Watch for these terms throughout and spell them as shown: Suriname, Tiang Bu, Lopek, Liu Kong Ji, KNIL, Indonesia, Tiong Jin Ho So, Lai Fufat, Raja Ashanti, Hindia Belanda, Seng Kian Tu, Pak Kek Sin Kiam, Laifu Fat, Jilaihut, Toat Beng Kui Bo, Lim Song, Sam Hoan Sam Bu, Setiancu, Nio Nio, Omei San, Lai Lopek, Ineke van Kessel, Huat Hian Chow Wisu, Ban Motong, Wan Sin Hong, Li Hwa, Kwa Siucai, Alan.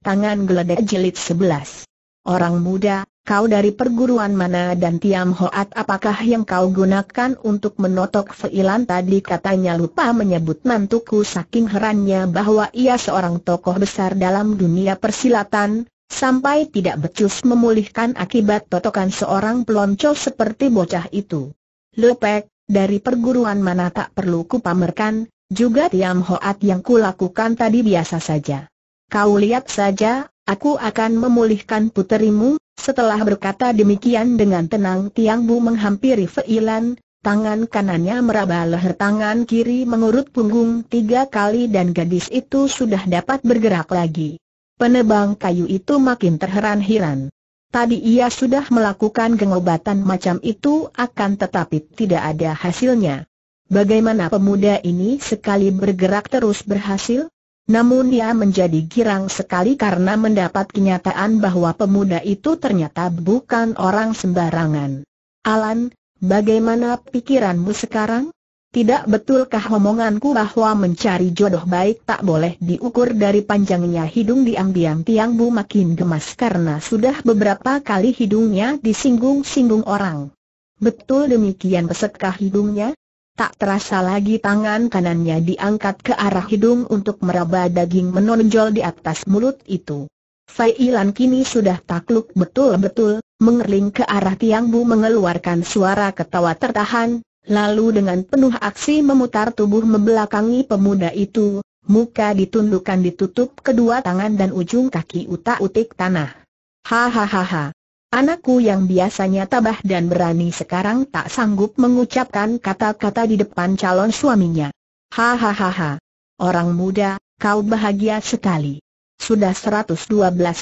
Tangan geledek jilid 11. Orang muda, kau dari perguruan mana dan Tiam Hoat apakah yang kau gunakan untuk menotok Feilan tadi? Katanya lupa menyebut mantuku saking herannya bahwa ia seorang tokoh besar dalam dunia persilatan, sampai tidak becus memulihkan akibat totokan seorang pelonco seperti bocah itu. Lopek, dari perguruan mana tak perlu kupamerkan, juga Tiam Hoat yang kulakukan tadi biasa saja. Kau lihat saja. Aku akan memulihkan puterimu. Setelah berkata demikian dengan tenang, Tiang Bu menghampiri Feilan, tangan kanannya meraba leher tangan kiri mengurut punggung 3 kali dan gadis itu sudah dapat bergerak lagi. Penebang kayu itu makin terheran-heran. Tadi ia sudah melakukan gengobatan macam itu akan tetapi tidak ada hasilnya. Bagaimana pemuda ini sekali bergerak terus berhasil? Namun ia menjadi girang sekali karena mendapat kenyataan bahwa pemuda itu ternyata bukan orang sembarangan. Alan, bagaimana pikiranmu sekarang? Tidak betulkah omonganku bahwa mencari jodoh baik tak boleh diukur dari panjangnya hidung? Diam-diam Tiang Bu makin gemas karena sudah beberapa kali hidungnya disinggung-singgung orang. Betul demikian, pesekah hidungnya? Tak terasa lagi tangan kanannya diangkat ke arah hidung untuk meraba daging menonjol di atas mulut itu. Feilan kini sudah takluk betul-betul, mengerling ke arah Tiang Bu mengeluarkan suara ketawa tertahan, lalu dengan penuh aksi memutar tubuh membelakangi pemuda itu, muka ditundukkan ditutup kedua tangan dan ujung kaki utak-utik tanah. Hahaha. Anakku yang biasanya tabah dan berani sekarang tak sanggup mengucapkan kata-kata di depan calon suaminya. Hahaha. Orang muda, kau bahagia sekali. Sudah 112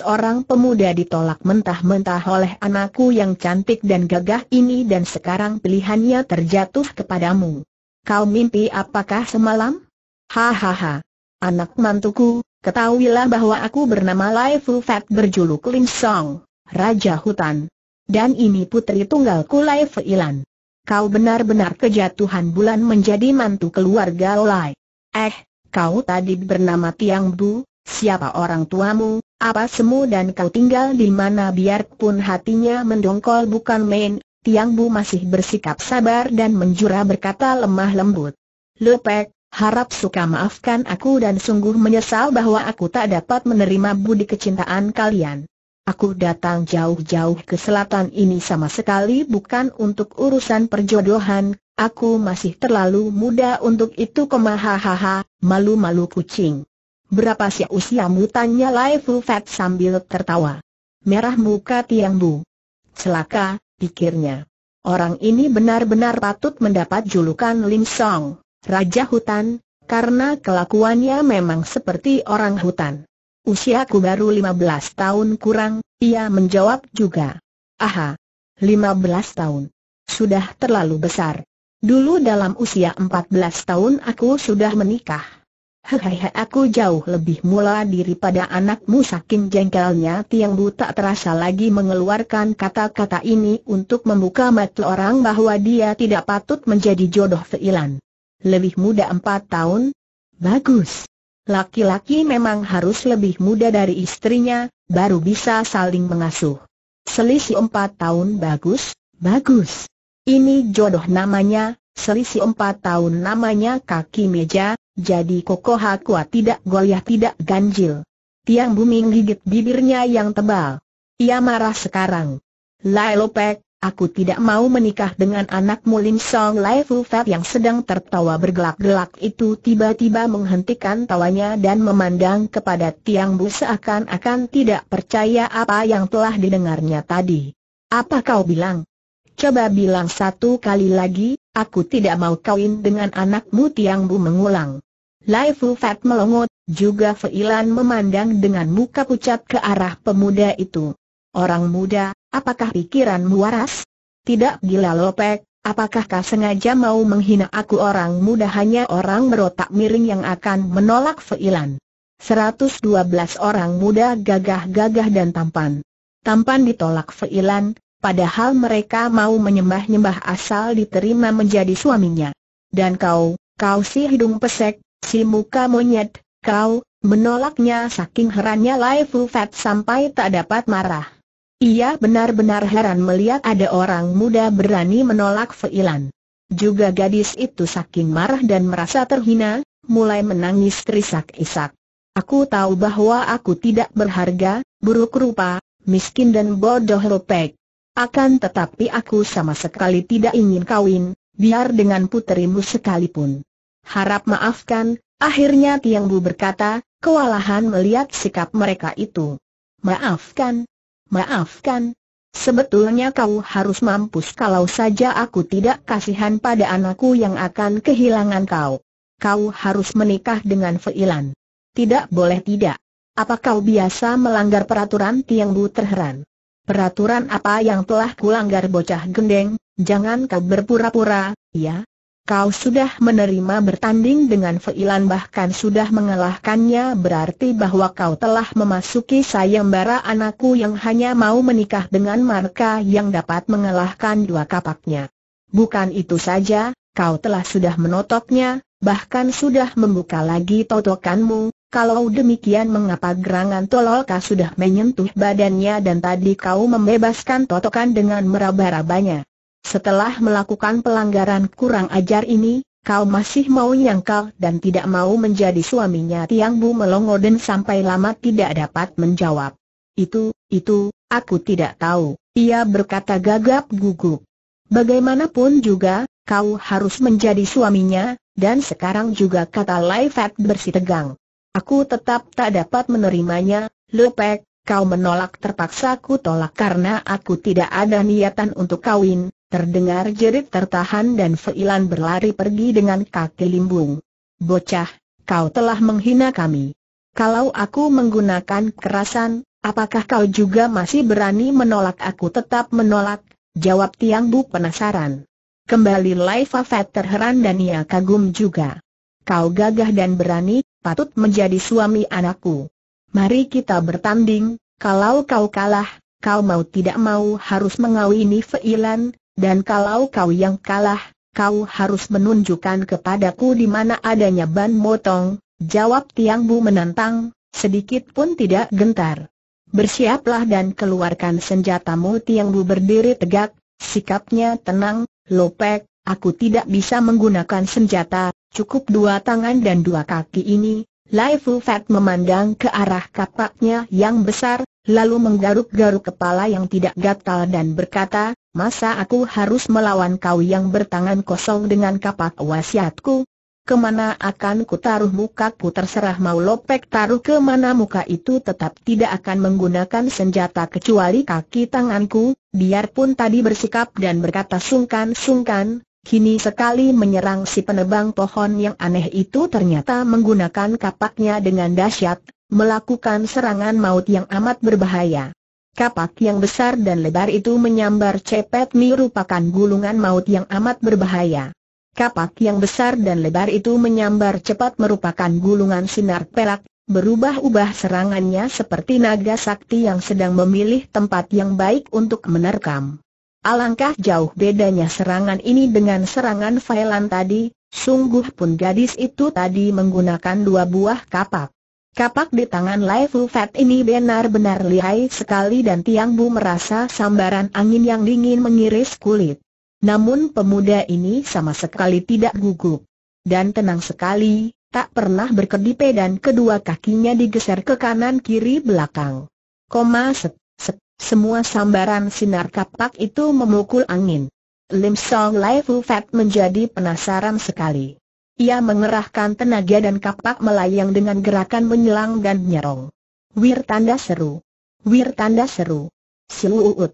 orang pemuda ditolak mentah-mentah oleh anakku yang cantik dan gagah ini dan sekarang pilihannya terjatuh kepadamu. Kau mimpi apakah semalam? Hahaha. Anak mantuku, ketahuilah bahwa aku bernama Laifu Fat berjuluk Lim Song, Raja Hutan. Dan ini putri tunggalku Lai Feilan. Kau benar-benar kejatuhan bulan menjadi mantu keluarga Lai. Kau tadi bernama Tiang Bu, siapa orang tuamu, apa semu dan kau tinggal di mana? Biarpun hatinya mendongkol bukan main, Tiang Bu masih bersikap sabar dan menjura berkata lemah lembut. Lopek, harap suka maafkan aku dan sungguh menyesal bahwa aku tak dapat menerima budi kecintaan kalian. Aku datang jauh-jauh ke selatan ini sama sekali bukan untuk urusan perjodohan, aku masih terlalu muda untuk itu. Hahaha, malu-malu kucing. Berapa sih usiamu? Tanya Laifu Fat sambil tertawa. Merah muka Tiang Bu. Celaka, pikirnya. Orang ini benar-benar patut mendapat julukan Lim Song, Raja Hutan, karena kelakuannya memang seperti orang hutan. Usiaku baru 15 tahun kurang, ia menjawab juga. Aha, 15 tahun. Sudah terlalu besar. Dulu dalam usia 14 tahun aku sudah menikah. Hehehe, aku jauh lebih mula daripada anakmu. Saking jengkelnya Tiang Bu tak terasa lagi mengeluarkan kata-kata ini untuk membuka mata orang bahwa dia tidak patut menjadi jodoh Feilan. Lebih muda 4 tahun? Bagus. Laki-laki memang harus lebih muda dari istrinya, baru bisa saling mengasuh. Selisih 4 tahun bagus, bagus. Ini jodoh namanya, selisih 4 tahun namanya kaki meja, jadi kokoh kuat tidak goyah tidak ganjil. Tiang Bu menggigit bibirnya yang tebal. Ia marah sekarang. Lai Lopek, aku tidak mau menikah dengan anakmu. Lim Song Laifu Fat yang sedang tertawa bergelak-gelak itu tiba-tiba menghentikan tawanya dan memandang kepada Tiang Bu seakan-akan tidak percaya apa yang telah didengarnya tadi. Apa kau bilang? Coba bilang 1 kali lagi, aku tidak mau kawin dengan anakmu. Tiang Bu mengulang. Laifu Fat melongot, juga Feilan memandang dengan muka pucat ke arah pemuda itu. Orang muda, apakah pikiranmu waras? Tidak gila Lopek, apakah kau sengaja mau menghina aku? Orang muda hanya orang berotak miring yang akan menolak Feilan. 112 orang muda gagah-gagah dan tampan. Tampan ditolak Feilan, padahal mereka mau menyembah-nyembah asal diterima menjadi suaminya. Dan kau si hidung pesek, si muka monyet, kau, Menolaknya saking herannya Laifu Fat sampai tak dapat marah. Ia benar-benar heran melihat ada orang muda berani menolak Feilan. Juga gadis itu saking marah dan merasa terhina, mulai menangis terisak-isak. Aku tahu bahwa aku tidak berharga, buruk rupa, miskin dan bodoh Lopek. Akan tetapi aku sama sekali tidak ingin kawin, biar dengan puterimu sekalipun. Harap maafkan, akhirnya Tiang Bu berkata, kewalahan melihat sikap mereka itu. Maafkan, maafkan. Sebetulnya kau harus mampus kalau saja aku tidak kasihan pada anakku yang akan kehilangan kau. Kau harus menikah dengan Feilan. Tidak boleh tidak. Apa kau biasa melanggar peraturan? Tiang Bu terheran. Peraturan apa yang telah kulanggar bocah gendeng? Jangan kau berpura-pura, ya? Kau sudah menerima bertanding dengan Feilan bahkan sudah mengalahkannya, berarti bahwa kau telah memasuki sayembara anakku yang hanya mau menikah dengan marka yang dapat mengalahkan dua kapaknya. Bukan itu saja, kau telah sudah menotoknya, bahkan sudah membuka lagi totokanmu. Kalau demikian mengapa gerangan tolol kau sudah menyentuh badannya dan tadi kau membebaskan totokan dengan meraba-rabanya? Setelah melakukan pelanggaran kurang ajar ini, kau masih mau nyangkal dan tidak mau menjadi suaminya? Tiang Bu melongoden sampai lama tidak dapat menjawab. Itu, aku tidak tahu, ia berkata gagap gugup. Bagaimanapun juga, kau harus menjadi suaminya, dan sekarang juga, kata Lai Fat bersitegang. Aku tetap tak dapat menerimanya, Lopek. Kau menolak, terpaksa ku tolak karena aku tidak ada niatan untuk kawin. Terdengar jerit tertahan dan Feilan berlari pergi dengan kaki limbung. Bocah, kau telah menghina kami. Kalau aku menggunakan kekerasan, apakah kau juga masih berani menolak? Aku tetap menolak, jawab Tiang Bu penasaran. Kembali Lai Fufat terheran dan ia kagum juga. Kau gagah dan berani, patut menjadi suami anakku. Mari kita bertanding, kalau kau kalah, kau mau tidak mau harus mengawini Feilan. Dan kalau kau yang kalah, kau harus menunjukkan kepadaku di mana adanya Ban Motong, jawab Tiang Bu menantang, sedikit pun tidak gentar. Bersiaplah dan keluarkan senjatamu. Tiang Bu berdiri tegak, sikapnya tenang. Lopek, aku tidak bisa menggunakan senjata, cukup dua tangan dan dua kaki ini. Laifu Fat memandang ke arah kapaknya yang besar, lalu menggaruk-garuk kepala yang tidak gatal dan berkata, masa aku harus melawan kau yang bertangan kosong dengan kapak wasiatku? Kemana akan ku taruh mukaku? Terserah mau Lopek taruh kemana muka itu, tetap tidak akan menggunakan senjata kecuali kaki tanganku. Biarpun tadi bersikap dan berkata sungkan-sungkan, kini sekali menyerang si penebang pohon yang aneh itu ternyata menggunakan kapaknya dengan dahsyat, melakukan serangan maut yang amat berbahaya. Kapak yang besar dan lebar itu menyambar cepet merupakan gulungan maut yang amat berbahaya. Kapak yang besar dan lebar itu menyambar cepat merupakan gulungan sinar perak, berubah-ubah serangannya seperti naga sakti yang sedang memilih tempat yang baik untuk menerkam. Alangkah jauh bedanya serangan ini dengan serangan Feilan tadi, sungguh pun gadis itu tadi menggunakan dua buah kapak. Kapak di tangan Lai Fufat ini benar-benar lihai sekali dan Tiang Bu merasa sambaran angin yang dingin mengiris kulit. Namun pemuda ini sama sekali tidak gugup dan tenang sekali, tak pernah berkedip dan kedua kakinya digeser ke kanan kiri belakang. Semua sambaran sinar kapak itu memukul angin. Lim Song Lai Fufat menjadi penasaran sekali. Ia mengerahkan tenaga dan kapak melayang dengan gerakan menyelang dan menyerong. Wir tanda seru. Wir tanda seru. Siuut.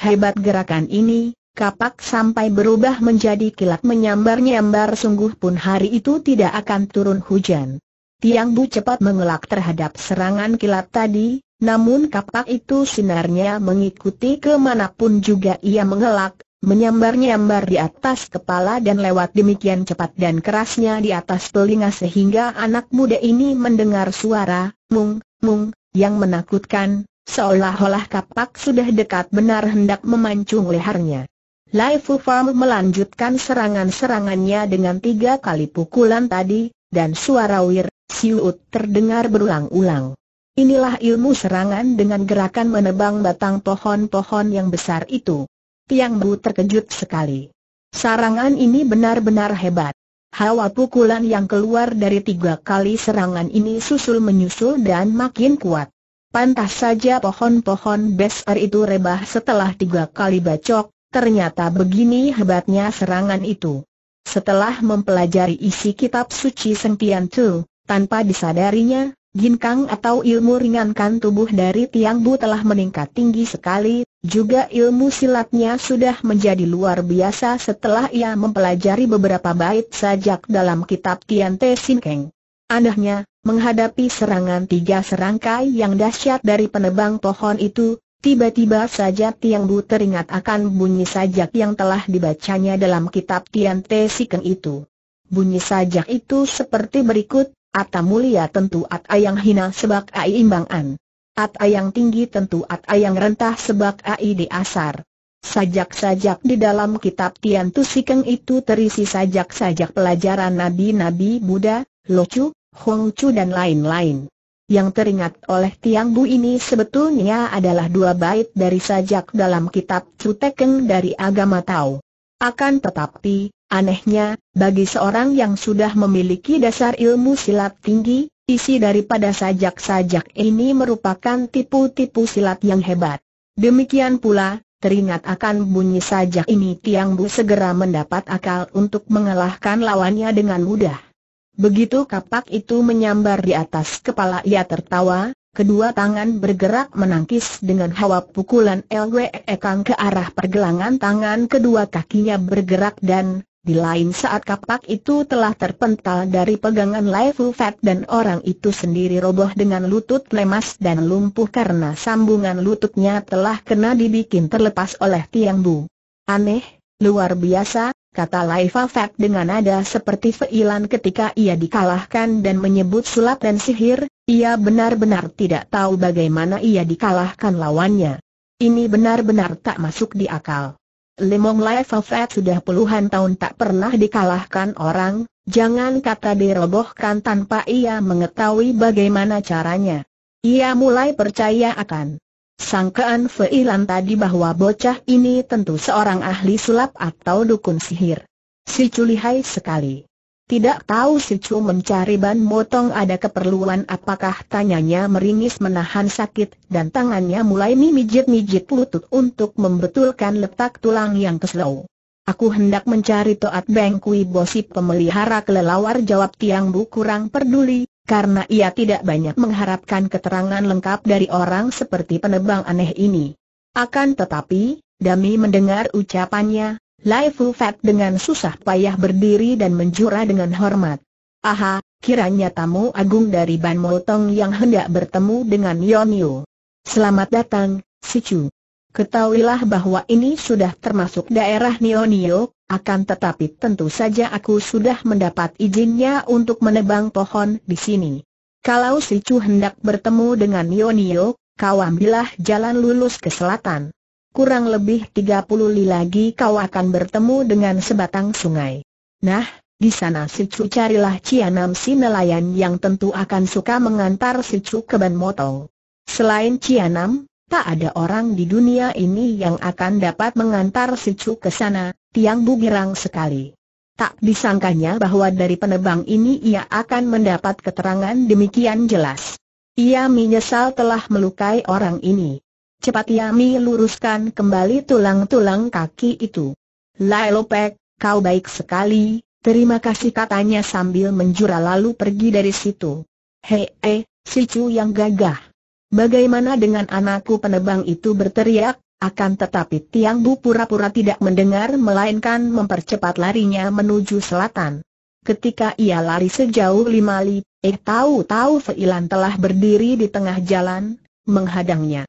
Hebat gerakan ini, kapak sampai berubah menjadi kilat menyambar-nyambar, sungguh pun hari itu tidak akan turun hujan. Tiang Bu cepat mengelak terhadap serangan kilat tadi, namun kapak itu sinarnya mengikuti kemanapun juga ia mengelak. Menyambar-nyambar di atas kepala dan lewat demikian cepat dan kerasnya di atas telinga sehingga anak muda ini mendengar suara mung-mung yang menakutkan, seolah-olah kapak sudah dekat benar hendak memancung lehernya. Lai Fufat melanjutkan serangan-serangannya dengan tiga kali pukulan tadi, dan suara wir, siut terdengar berulang-ulang. Inilah ilmu serangan dengan gerakan menebang batang pohon-pohon yang besar itu. Tiang Bu terkejut sekali. Serangan ini benar-benar hebat. Hawa pukulan yang keluar dari tiga kali serangan ini susul menyusul dan makin kuat. Pantas saja pohon-pohon besar itu rebah setelah tiga kali bacok. Ternyata begini hebatnya serangan itu. Setelah mempelajari isi kitab suci Seng Kian Tu, tanpa disadarinya, ginkang atau ilmu ringankan tubuh dari Tiang Bu telah meningkat tinggi sekali, juga ilmu silatnya sudah menjadi luar biasa setelah ia mempelajari beberapa bait sajak dalam kitab Tian Te Sin Keng. Anehnya, menghadapi serangan tiga serangkai yang dahsyat dari penebang pohon itu, tiba-tiba saja Tiang Bu teringat akan bunyi sajak yang telah dibacanya dalam kitab Tian Te Sin Keng itu. Bunyi sajak itu seperti berikut. Ata mulia tentu ata yang hina sebab ai imbangan. Ata yang tinggi tentu ata yang rentah sebab ai diasar. Sajak-sajak di dalam kitab Tian Te Sin Keng itu terisi sajak-sajak pelajaran nabi-nabi Buddha, Locu, Hongcu dan lain-lain. Yang teringat oleh Tiang Bu ini sebetulnya adalah dua bait dari sajak dalam kitab Chu Tekeng dari agama Tao. Akan tetapi, anehnya, bagi seorang yang sudah memiliki dasar ilmu silat tinggi, isi daripada sajak-sajak ini merupakan tipu-tipu silat yang hebat. Demikian pula, teringat akan bunyi sajak ini Tiang Bu segera mendapat akal untuk mengalahkan lawannya dengan mudah. Begitu kapak itu menyambar di atas kepala ia tertawa, kedua tangan bergerak menangkis dengan hawa pukulan LWEKang ke arah pergelangan tangan kedua kakinya bergerak dan di lain saat kapak itu telah terpental dari pegangan Laifu Fat dan orang itu sendiri roboh dengan lutut lemas dan lumpuh karena sambungan lututnya telah kena dibikin terlepas oleh Tiang Bu. Aneh, luar biasa, kata Laifu Fat dengan nada seperti Feilan ketika ia dikalahkan dan menyebut sulap dan sihir, ia benar-benar tidak tahu bagaimana ia dikalahkan lawannya. Ini benar-benar tak masuk di akal. Lemong Lai Fufat sudah puluhan tahun tak pernah dikalahkan orang, jangan kata dirobohkan tanpa ia mengetahui bagaimana caranya. Ia mulai percaya akan sangkaan Feilan tadi bahwa bocah ini tentu seorang ahli sulap atau dukun sihir. Si culihai sekali. Tidak tahu si Chu mencari Ban Motong ada keperluan apakah, tanyanya meringis menahan sakit dan tangannya mulai memijit-mijit lutut untuk membetulkan letak tulang yang keslow. Aku hendak mencari Toat Beng Kui Bo si pemelihara kelelawar, jawab Tiang Bu kurang peduli, karena ia tidak banyak mengharapkan keterangan lengkap dari orang seperti penebang aneh ini. Akan tetapi, demi mendengar ucapannya, Laifu Fat dengan susah payah berdiri dan menjura dengan hormat. Aha, kiranya tamu agung dari Ban Motong yang hendak bertemu dengan Nio Nio. Selamat datang, Si Chu. Ketahuilah bahwa ini sudah termasuk daerah Nio Nio, akan tetapi tentu saja aku sudah mendapat izinnya untuk menebang pohon di sini. Kalau Si Chu hendak bertemu dengan Nio Nio, kau ambillah jalan lulus ke selatan. Kurang lebih 30 li lagi kau akan bertemu dengan sebatang sungai. Nah, di sana Si Chu carilah Cia Nam si nelayan yang tentu akan suka mengantar Si Chu ke Ban Motong. Selain Cia Nam, tak ada orang di dunia ini yang akan dapat mengantar Si Chu ke sana. Tiang Bu girang sekali. Tak disangkanya bahwa dari penebang ini ia akan mendapat keterangan demikian jelas. Ia menyesal telah melukai orang ini. Cepat ia meluruskan kembali tulang-tulang kaki itu. Lai Lopek, kau baik sekali, terima kasih, katanya sambil menjura lalu pergi dari situ. Hei, Si Chu yang gagah. Bagaimana dengan anakku, penebang itu berteriak, akan tetapi Tiang Bu pura-pura tidak mendengar melainkan mempercepat larinya menuju selatan. Ketika ia lari sejauh 5 li, tahu-tahu Feilan telah berdiri di tengah jalan, menghadangnya.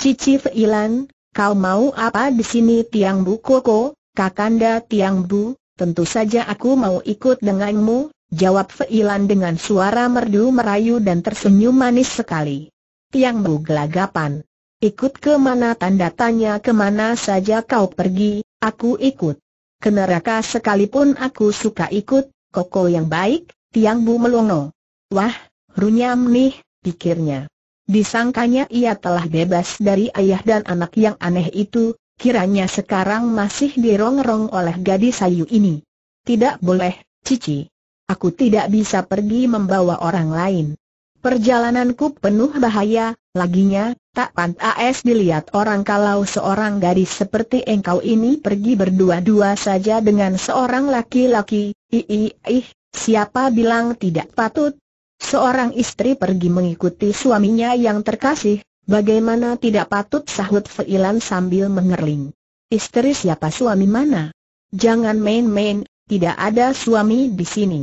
Cici Feilan, kau mau apa di sini? Tiang Bu koko, Kakanda Tiang Bu, tentu saja aku mau ikut denganmu, jawab Feilan dengan suara merdu merayu dan tersenyum manis sekali. Tiang Bu gelagapan. Ikut ke mana? Tanda tanya. Kemana saja kau pergi, aku ikut. Ke neraka sekalipun aku suka ikut, koko yang baik, Tiang Bu melongo. Wah, runyam nih, pikirnya. Disangkanya ia telah bebas dari ayah dan anak yang aneh itu, kiranya sekarang masih dirongrong oleh gadis sayu ini. Tidak boleh, Cici. Aku tidak bisa pergi membawa orang lain. Perjalananku penuh bahaya, laginya, tak pantas dilihat orang kalau seorang gadis seperti engkau ini pergi berdua-dua saja dengan seorang laki-laki. Siapa bilang tidak patut? Seorang istri pergi mengikuti suaminya yang terkasih, bagaimana tidak patut, sahut Feilan sambil mengerling. Istri siapa, suami mana? Jangan main-main, tidak ada suami di sini.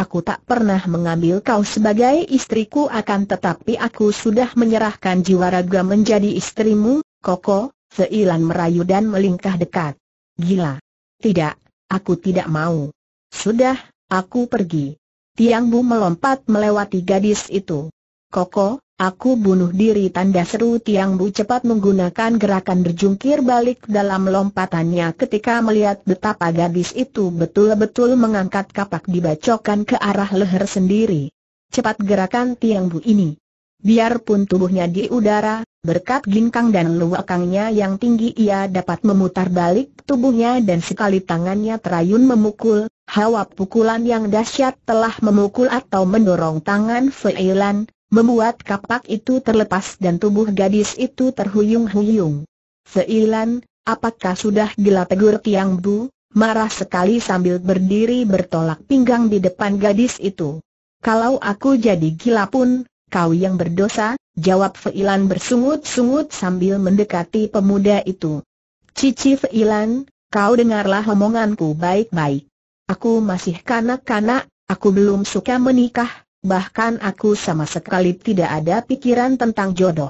Aku tak pernah mengambil kau sebagai istriku, akan tetapi aku sudah menyerahkan jiwa raga menjadi istrimu, Koko. Feilan merayu dan melingkah dekat. Gila. Tidak, aku tidak mau. Sudah, aku pergi. Tiang Bu melompat melewati gadis itu. Koko, aku bunuh diri, tanda seru Tiang Bu cepat menggunakan gerakan berjungkir balik dalam lompatannya ketika melihat betapa gadis itu betul-betul mengangkat kapak dibacokan ke arah leher sendiri. Cepat gerakan Tiang Bu ini. Biarpun tubuhnya di udara, berkat ginkang dan luakangnya yang tinggi ia dapat memutar balik tubuhnya dan sekali tangannya terayun memukul. Hawa pukulan yang dahsyat telah memukul atau mendorong tangan Feilan, membuat kapak itu terlepas dan tubuh gadis itu terhuyung-huyung. Feilan, apakah sudah gila, tegur Tiang Bu, marah sekali sambil berdiri bertolak pinggang di depan gadis itu. Kalau aku jadi gila pun, kau yang berdosa, jawab Feilan bersungut-sungut sambil mendekati pemuda itu. Cici Feilan, kau dengarlah omonganku baik-baik. Aku masih kanak-kanak, aku belum suka menikah, bahkan aku sama sekali tidak ada pikiran tentang jodoh.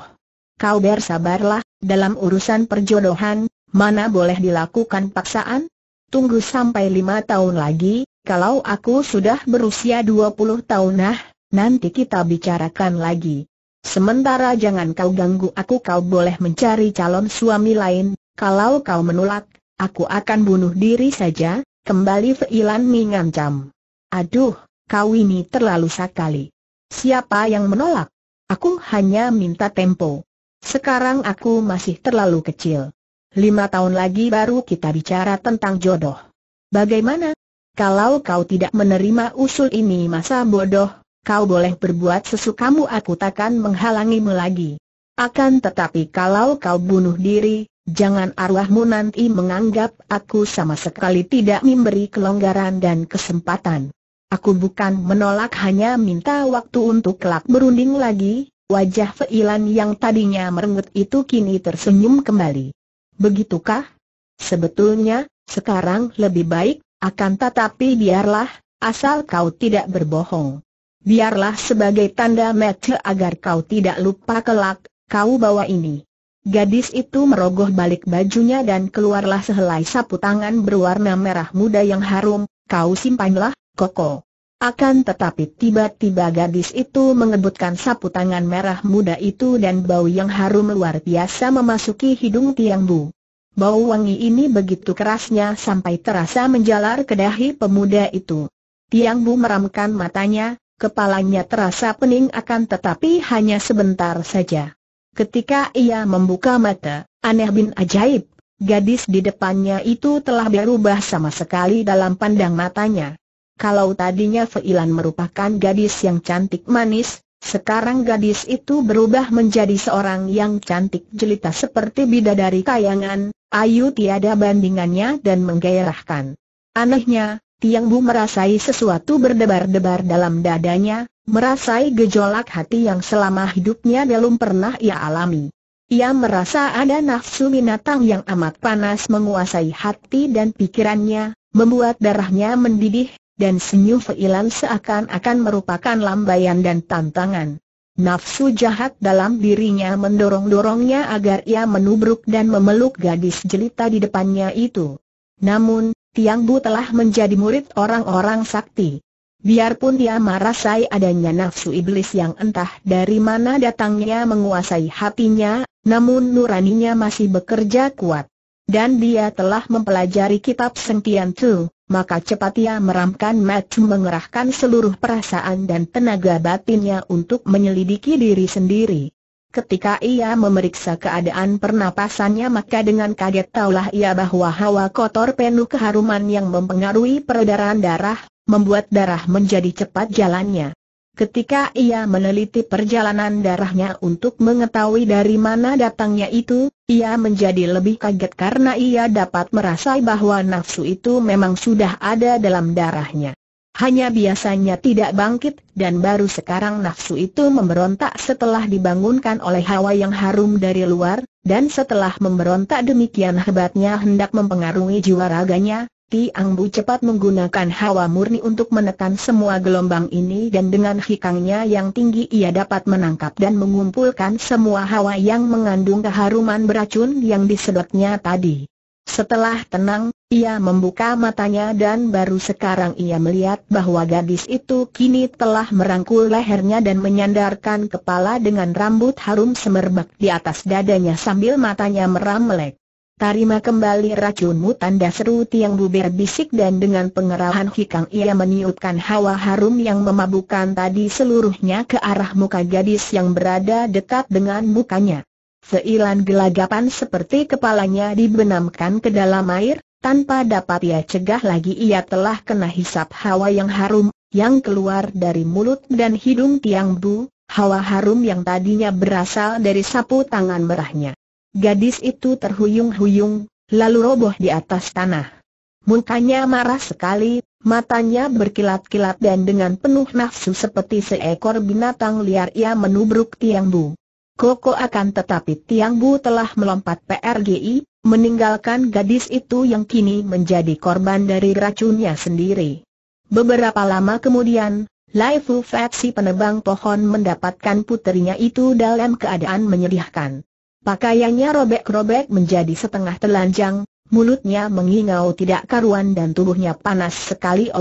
Kau bersabarlah, dalam urusan perjodohan, mana boleh dilakukan paksaan? Tunggu sampai 5 tahun lagi, kalau aku sudah berusia 20 tahun nah, nanti kita bicarakan lagi. Sementara jangan kau ganggu aku, kau boleh mencari calon suami lain, kalau kau menolak, aku akan bunuh diri saja. Kembali Feilan mengancam. Aduh, kau ini terlalu sekali. Siapa yang menolak? Aku hanya minta tempo. Sekarang aku masih terlalu kecil. 5 tahun lagi baru kita bicara tentang jodoh. Bagaimana? Kalau kau tidak menerima usul ini masa bodoh, kau boleh berbuat sesukamu, aku takkan menghalangimu lagi. Akan tetapi kalau kau bunuh diri, jangan arwahmu nanti menganggap aku sama sekali tidak memberi kelonggaran dan kesempatan. Aku bukan menolak, hanya minta waktu untuk kelak berunding lagi. Wajah Feilan yang tadinya merengut itu kini tersenyum kembali. Begitukah? Sebetulnya, sekarang lebih baik, akan tetapi biarlah, asal kau tidak berbohong. Biarlah sebagai tanda mata agar kau tidak lupa kelak, kau bawa ini. Gadis itu merogoh balik bajunya dan keluarlah sehelai sapu tangan berwarna merah muda yang harum. Kau simpanlah, Koko. Akan tetapi tiba-tiba gadis itu mengebutkan sapu tangan merah muda itu dan bau yang harum luar biasa memasuki hidung Tiang Bu. Bau wangi ini begitu kerasnya sampai terasa menjalar ke dahi pemuda itu. Tiang Bu meramkan matanya, kepalanya terasa pening akan tetapi hanya sebentar saja. Ketika ia membuka mata, aneh bin ajaib, gadis di depannya itu telah berubah sama sekali dalam pandang matanya. Kalau tadinya Feilan merupakan gadis yang cantik manis, sekarang gadis itu berubah menjadi seorang yang cantik jelita seperti bidadari kayangan, ayu tiada bandingannya dan menggairahkan. Anehnya, Tiang Bu merasai sesuatu berdebar-debar dalam dadanya, merasai gejolak hati yang selama hidupnya belum pernah ia alami. Ia merasa ada nafsu binatang yang amat panas menguasai hati dan pikirannya, membuat darahnya mendidih, dan senyum Feilan seakan-akan merupakan lambaian dan tantangan. Nafsu jahat dalam dirinya mendorong-dorongnya agar ia menubruk dan memeluk gadis jelita di depannya itu. Namun, Tiang Bu telah menjadi murid orang-orang sakti. Biarpun dia merasai adanya nafsu iblis yang entah dari mana datangnya menguasai hatinya, namun nuraninya masih bekerja kuat. Dan dia telah mempelajari kitab Seng Kian Tu, maka cepat ia meramkan mata, mengerahkan seluruh perasaan dan tenaga batinnya untuk menyelidiki diri sendiri. Ketika ia memeriksa keadaan pernapasannya, maka dengan kaget taulah ia bahwa hawa kotor penuh keharuman yang mempengaruhi peredaran darah, membuat darah menjadi cepat jalannya. Ketika ia meneliti perjalanan darahnya untuk mengetahui dari mana datangnya itu, ia menjadi lebih kaget karena ia dapat merasai bahwa nafsu itu memang sudah ada dalam darahnya. Hanya biasanya tidak bangkit, dan baru sekarang nafsu itu memberontak setelah dibangunkan oleh hawa yang harum dari luar, dan setelah memberontak demikian hebatnya hendak mempengaruhi jiwa raganya, Tiang Bu cepat menggunakan hawa murni untuk menekan semua gelombang ini, dan dengan hikangnya yang tinggi ia dapat menangkap dan mengumpulkan semua hawa yang mengandung keharuman beracun yang disedotnya tadi. Setelah tenang, ia membuka matanya dan baru sekarang ia melihat bahwa gadis itu kini telah merangkul lehernya dan menyandarkan kepala dengan rambut harum semerbak di atas dadanya sambil matanya meramelek. "Tarima kembali racunmu!" tanda seru Tiang Bu berbisik, dan dengan pengerahan hikang ia meniupkan hawa harum yang memabukkan tadi seluruhnya ke arah muka gadis yang berada dekat dengan mukanya. Feilan gelagapan seperti kepalanya dibenamkan ke dalam air, tanpa dapat ia cegah lagi ia telah kena hisap hawa yang harum, yang keluar dari mulut dan hidung Tiang Bu, hawa harum yang tadinya berasal dari sapu tangan merahnya. Gadis itu terhuyung-huyung, lalu roboh di atas tanah. Mukanya marah sekali, matanya berkilat-kilat dan dengan penuh nafsu seperti seekor binatang liar ia menubruk Tiang Bu. Koko akan tetapi Tiang Bu telah melompat pergi, meninggalkan gadis itu yang kini menjadi korban dari racunnya sendiri. Beberapa lama kemudian, Laifu Fat si penebang pohon mendapatkan puterinya itu dalam keadaan menyedihkan. Pakaiannya robek-robek menjadi setengah telanjang, mulutnya mengingau tidak karuan dan tubuhnya panas sekali.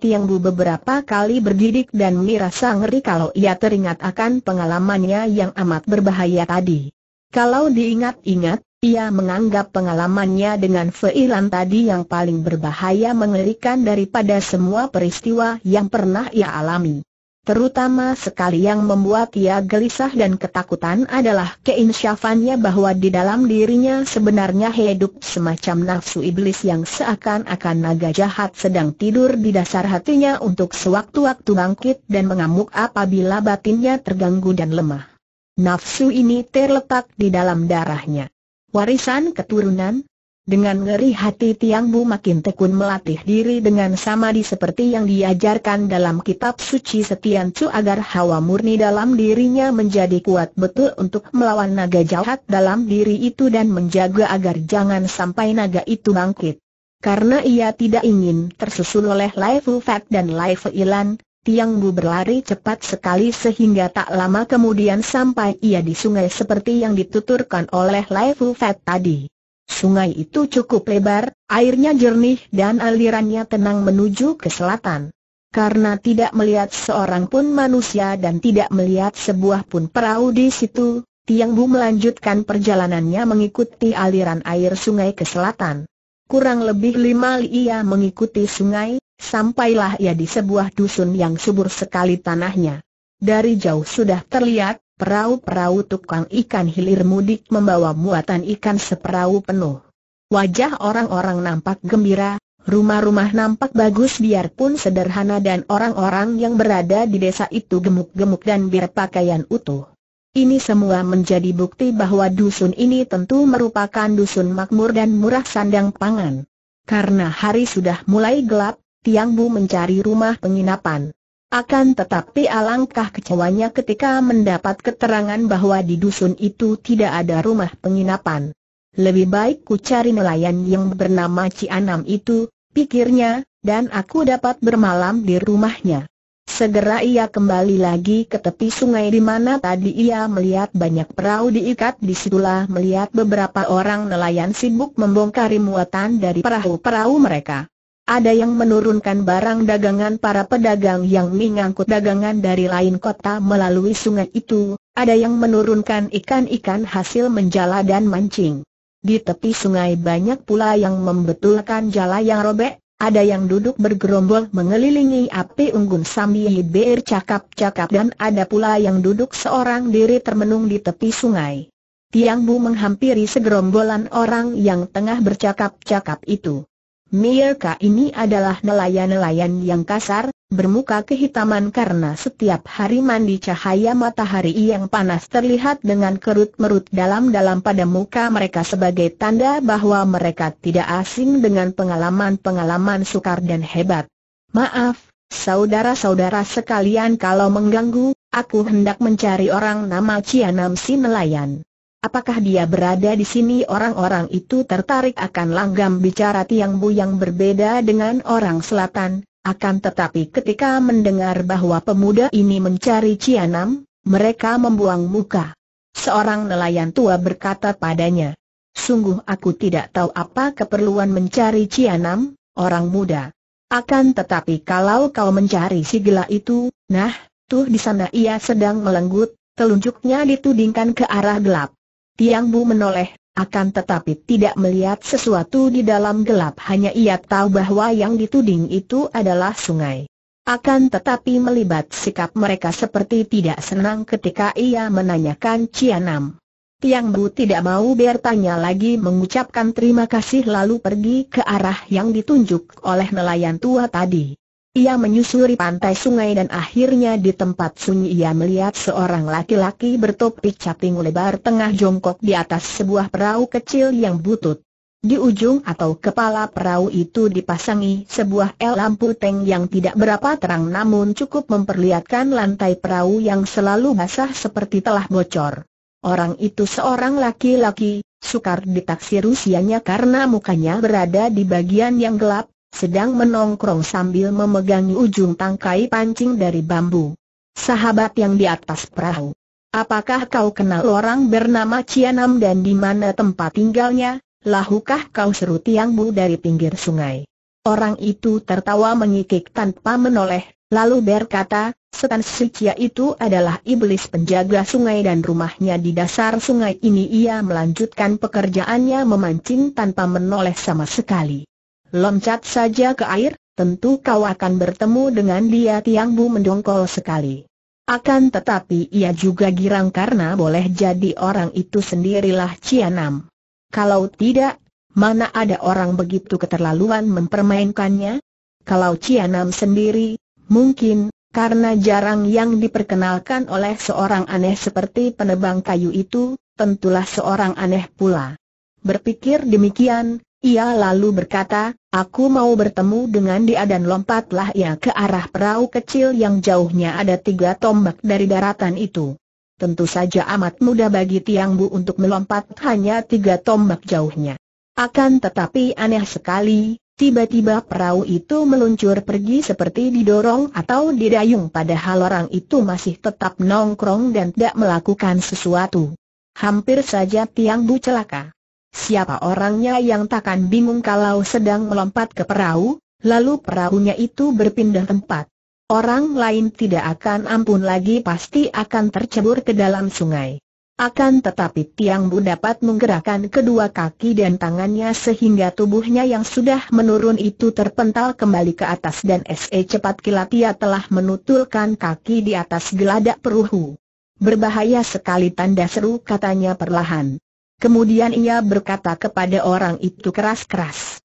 Tiang Bu beberapa kali bergidik dan merasa ngeri kalau ia teringat akan pengalamannya yang amat berbahaya tadi. Kalau diingat-ingat, ia menganggap pengalamannya dengan Feilan tadi yang paling berbahaya mengerikan daripada semua peristiwa yang pernah ia alami. Terutama sekali yang membuat ia gelisah dan ketakutan adalah keinsyafan-nya bahwa di dalam dirinya sebenarnya hidup semacam nafsu iblis yang seakan-akan naga jahat sedang tidur di dasar hatinya untuk sewaktu-waktu bangkit dan mengamuk apabila batinnya terganggu dan lemah. Nafsu ini terletak di dalam darahnya. Warisan keturunan? Dengan ngeri hati Tiang Bu makin tekun melatih diri dengan samadi seperti yang diajarkan dalam kitab suci Setiancu agar hawa murni dalam dirinya menjadi kuat betul untuk melawan naga jahat dalam diri itu dan menjaga agar jangan sampai naga itu bangkit. Karena ia tidak ingin tersusul oleh Lai Fufat dan Lai Feilan, Tiang Bu berlari cepat sekali sehingga tak lama kemudian sampai ia di sungai seperti yang dituturkan oleh Lai Fufat tadi. Sungai itu cukup lebar, airnya jernih dan alirannya tenang menuju ke selatan. Karena tidak melihat seorang pun manusia dan tidak melihat sebuah pun perahu di situ, Tiang Bu melanjutkan perjalanannya mengikuti aliran air sungai ke selatan. Kurang lebih 5 li ia mengikuti sungai, sampailah ia di sebuah dusun yang subur sekali tanahnya. Dari jauh sudah terlihat perahu-perahu tukang ikan hilir mudik membawa muatan ikan seperahu penuh. Wajah orang-orang nampak gembira, rumah-rumah nampak bagus biarpun sederhana dan orang-orang yang berada di desa itu gemuk-gemuk dan berpakaian utuh. Ini semua menjadi bukti bahwa dusun ini tentu merupakan dusun makmur dan murah sandang pangan. Karena hari sudah mulai gelap, Tiang Bu mencari rumah penginapan. Akan tetapi alangkah kecewanya ketika mendapat keterangan bahwa di dusun itu tidak ada rumah penginapan. "Lebih baik ku cari nelayan yang bernama Cia Nam itu," pikirnya, "dan aku dapat bermalam di rumahnya." Segera ia kembali lagi ke tepi sungai di mana tadi ia melihat banyak perahu diikat. Disitulah melihat beberapa orang nelayan sibuk membongkari muatan dari perahu-perahu mereka. Ada yang menurunkan barang dagangan para pedagang yang mengangkut dagangan dari lain kota melalui sungai itu, ada yang menurunkan ikan-ikan hasil menjala dan mancing. Di tepi sungai banyak pula yang membetulkan jala yang robek, ada yang duduk bergerombol mengelilingi api unggun sambil hibir cakap-cakap, dan ada pula yang duduk seorang diri termenung di tepi sungai. Tiang Bu menghampiri segerombolan orang yang tengah bercakap-cakap itu. Mereka ini adalah nelayan-nelayan yang kasar, bermuka kehitaman karena setiap hari mandi cahaya matahari yang panas terlihat dengan kerut-merut dalam-dalam pada muka mereka sebagai tanda bahwa mereka tidak asing dengan pengalaman-pengalaman sukar dan hebat. Maaf, saudara-saudara sekalian, kalau mengganggu, aku hendak mencari orang nama Cia Nam si nelayan. Apakah dia berada di sini? Orang-orang itu tertarik akan langgam bicara Tiang Bu yang berbeda dengan orang selatan. Akan tetapi ketika mendengar bahwa pemuda ini mencari Cia Nam, mereka membuang muka. Seorang nelayan tua berkata padanya, "Sungguh aku tidak tahu apa keperluan mencari Cia Nam, orang muda. Akan tetapi kalau kau mencari si gila itu, nah, tuh di sana ia sedang melenggut," telunjuknya ditudingkan ke arah gelap. Tiang Bu menoleh, akan tetapi tidak melihat sesuatu di dalam gelap, hanya ia tahu bahwa yang dituding itu adalah sungai. Akan tetapi melibat sikap mereka seperti tidak senang ketika ia menanyakan Cia Nam. Tiang Bu tidak mau bertanya lagi, mengucapkan terima kasih lalu pergi ke arah yang ditunjuk oleh nelayan tua tadi. Ia menyusuri pantai sungai dan akhirnya di tempat sunyi ia melihat seorang laki-laki bertopi caping lebar tengah jongkok di atas sebuah perahu kecil yang butut. Di ujung atau kepala perahu itu dipasangi sebuah lampu teng yang tidak berapa terang namun cukup memperlihatkan lantai perahu yang selalu basah seperti telah bocor. Orang itu seorang laki-laki, sukar ditaksir usianya karena mukanya berada di bagian yang gelap, sedang menongkrong sambil memegangi ujung tangkai pancing dari bambu. "Sahabat yang di atas perahu, apakah kau kenal orang bernama Cia Nam dan di mana tempat tinggalnya? Lahukah kau?" seru Tiang Bu dari pinggir sungai. Orang itu tertawa mengikik tanpa menoleh, lalu berkata, "Setan si Cia itu adalah iblis penjaga sungai dan rumahnya di dasar sungai ini." Ia melanjutkan pekerjaannya memancing tanpa menoleh sama sekali. "Loncat saja ke air, tentu kau akan bertemu dengan dia." Tiang Bu mendongkol sekali. Akan tetapi ia juga girang karena boleh jadi orang itu sendirilah Cia Nam. Kalau tidak, mana ada orang begitu keterlaluan mempermainkannya? Kalau Cia Nam sendiri, mungkin, karena jarang yang diperkenalkan oleh seorang aneh seperti penebang kayu itu, tentulah seorang aneh pula. Berpikir demikian, ia lalu berkata, "Aku mau bertemu dengan dia," dan lompatlah ia ke arah perahu kecil yang jauhnya ada 3 tombak dari daratan itu. Tentu saja amat mudah bagi Tiang Bu untuk melompat hanya 3 tombak jauhnya. Akan tetapi aneh sekali, tiba-tiba perahu itu meluncur pergi seperti didorong atau didayung, padahal orang itu masih tetap nongkrong dan tidak melakukan sesuatu. Hampir saja Tiang Bu celaka. Siapa orangnya yang takkan bingung kalau sedang melompat ke perahu, lalu perahunya itu berpindah tempat? Orang lain tidak akan ampun lagi, pasti akan tercebur ke dalam sungai. Akan tetapi Tiang Bu dapat menggerakkan kedua kaki dan tangannya sehingga tubuhnya yang sudah menurun itu terpental kembali ke atas, dan secepat kilat ia telah menutulkan kaki di atas geladak perahu. "Berbahaya sekali," tanda seru katanya perlahan. Kemudian ia berkata kepada orang itu keras-keras,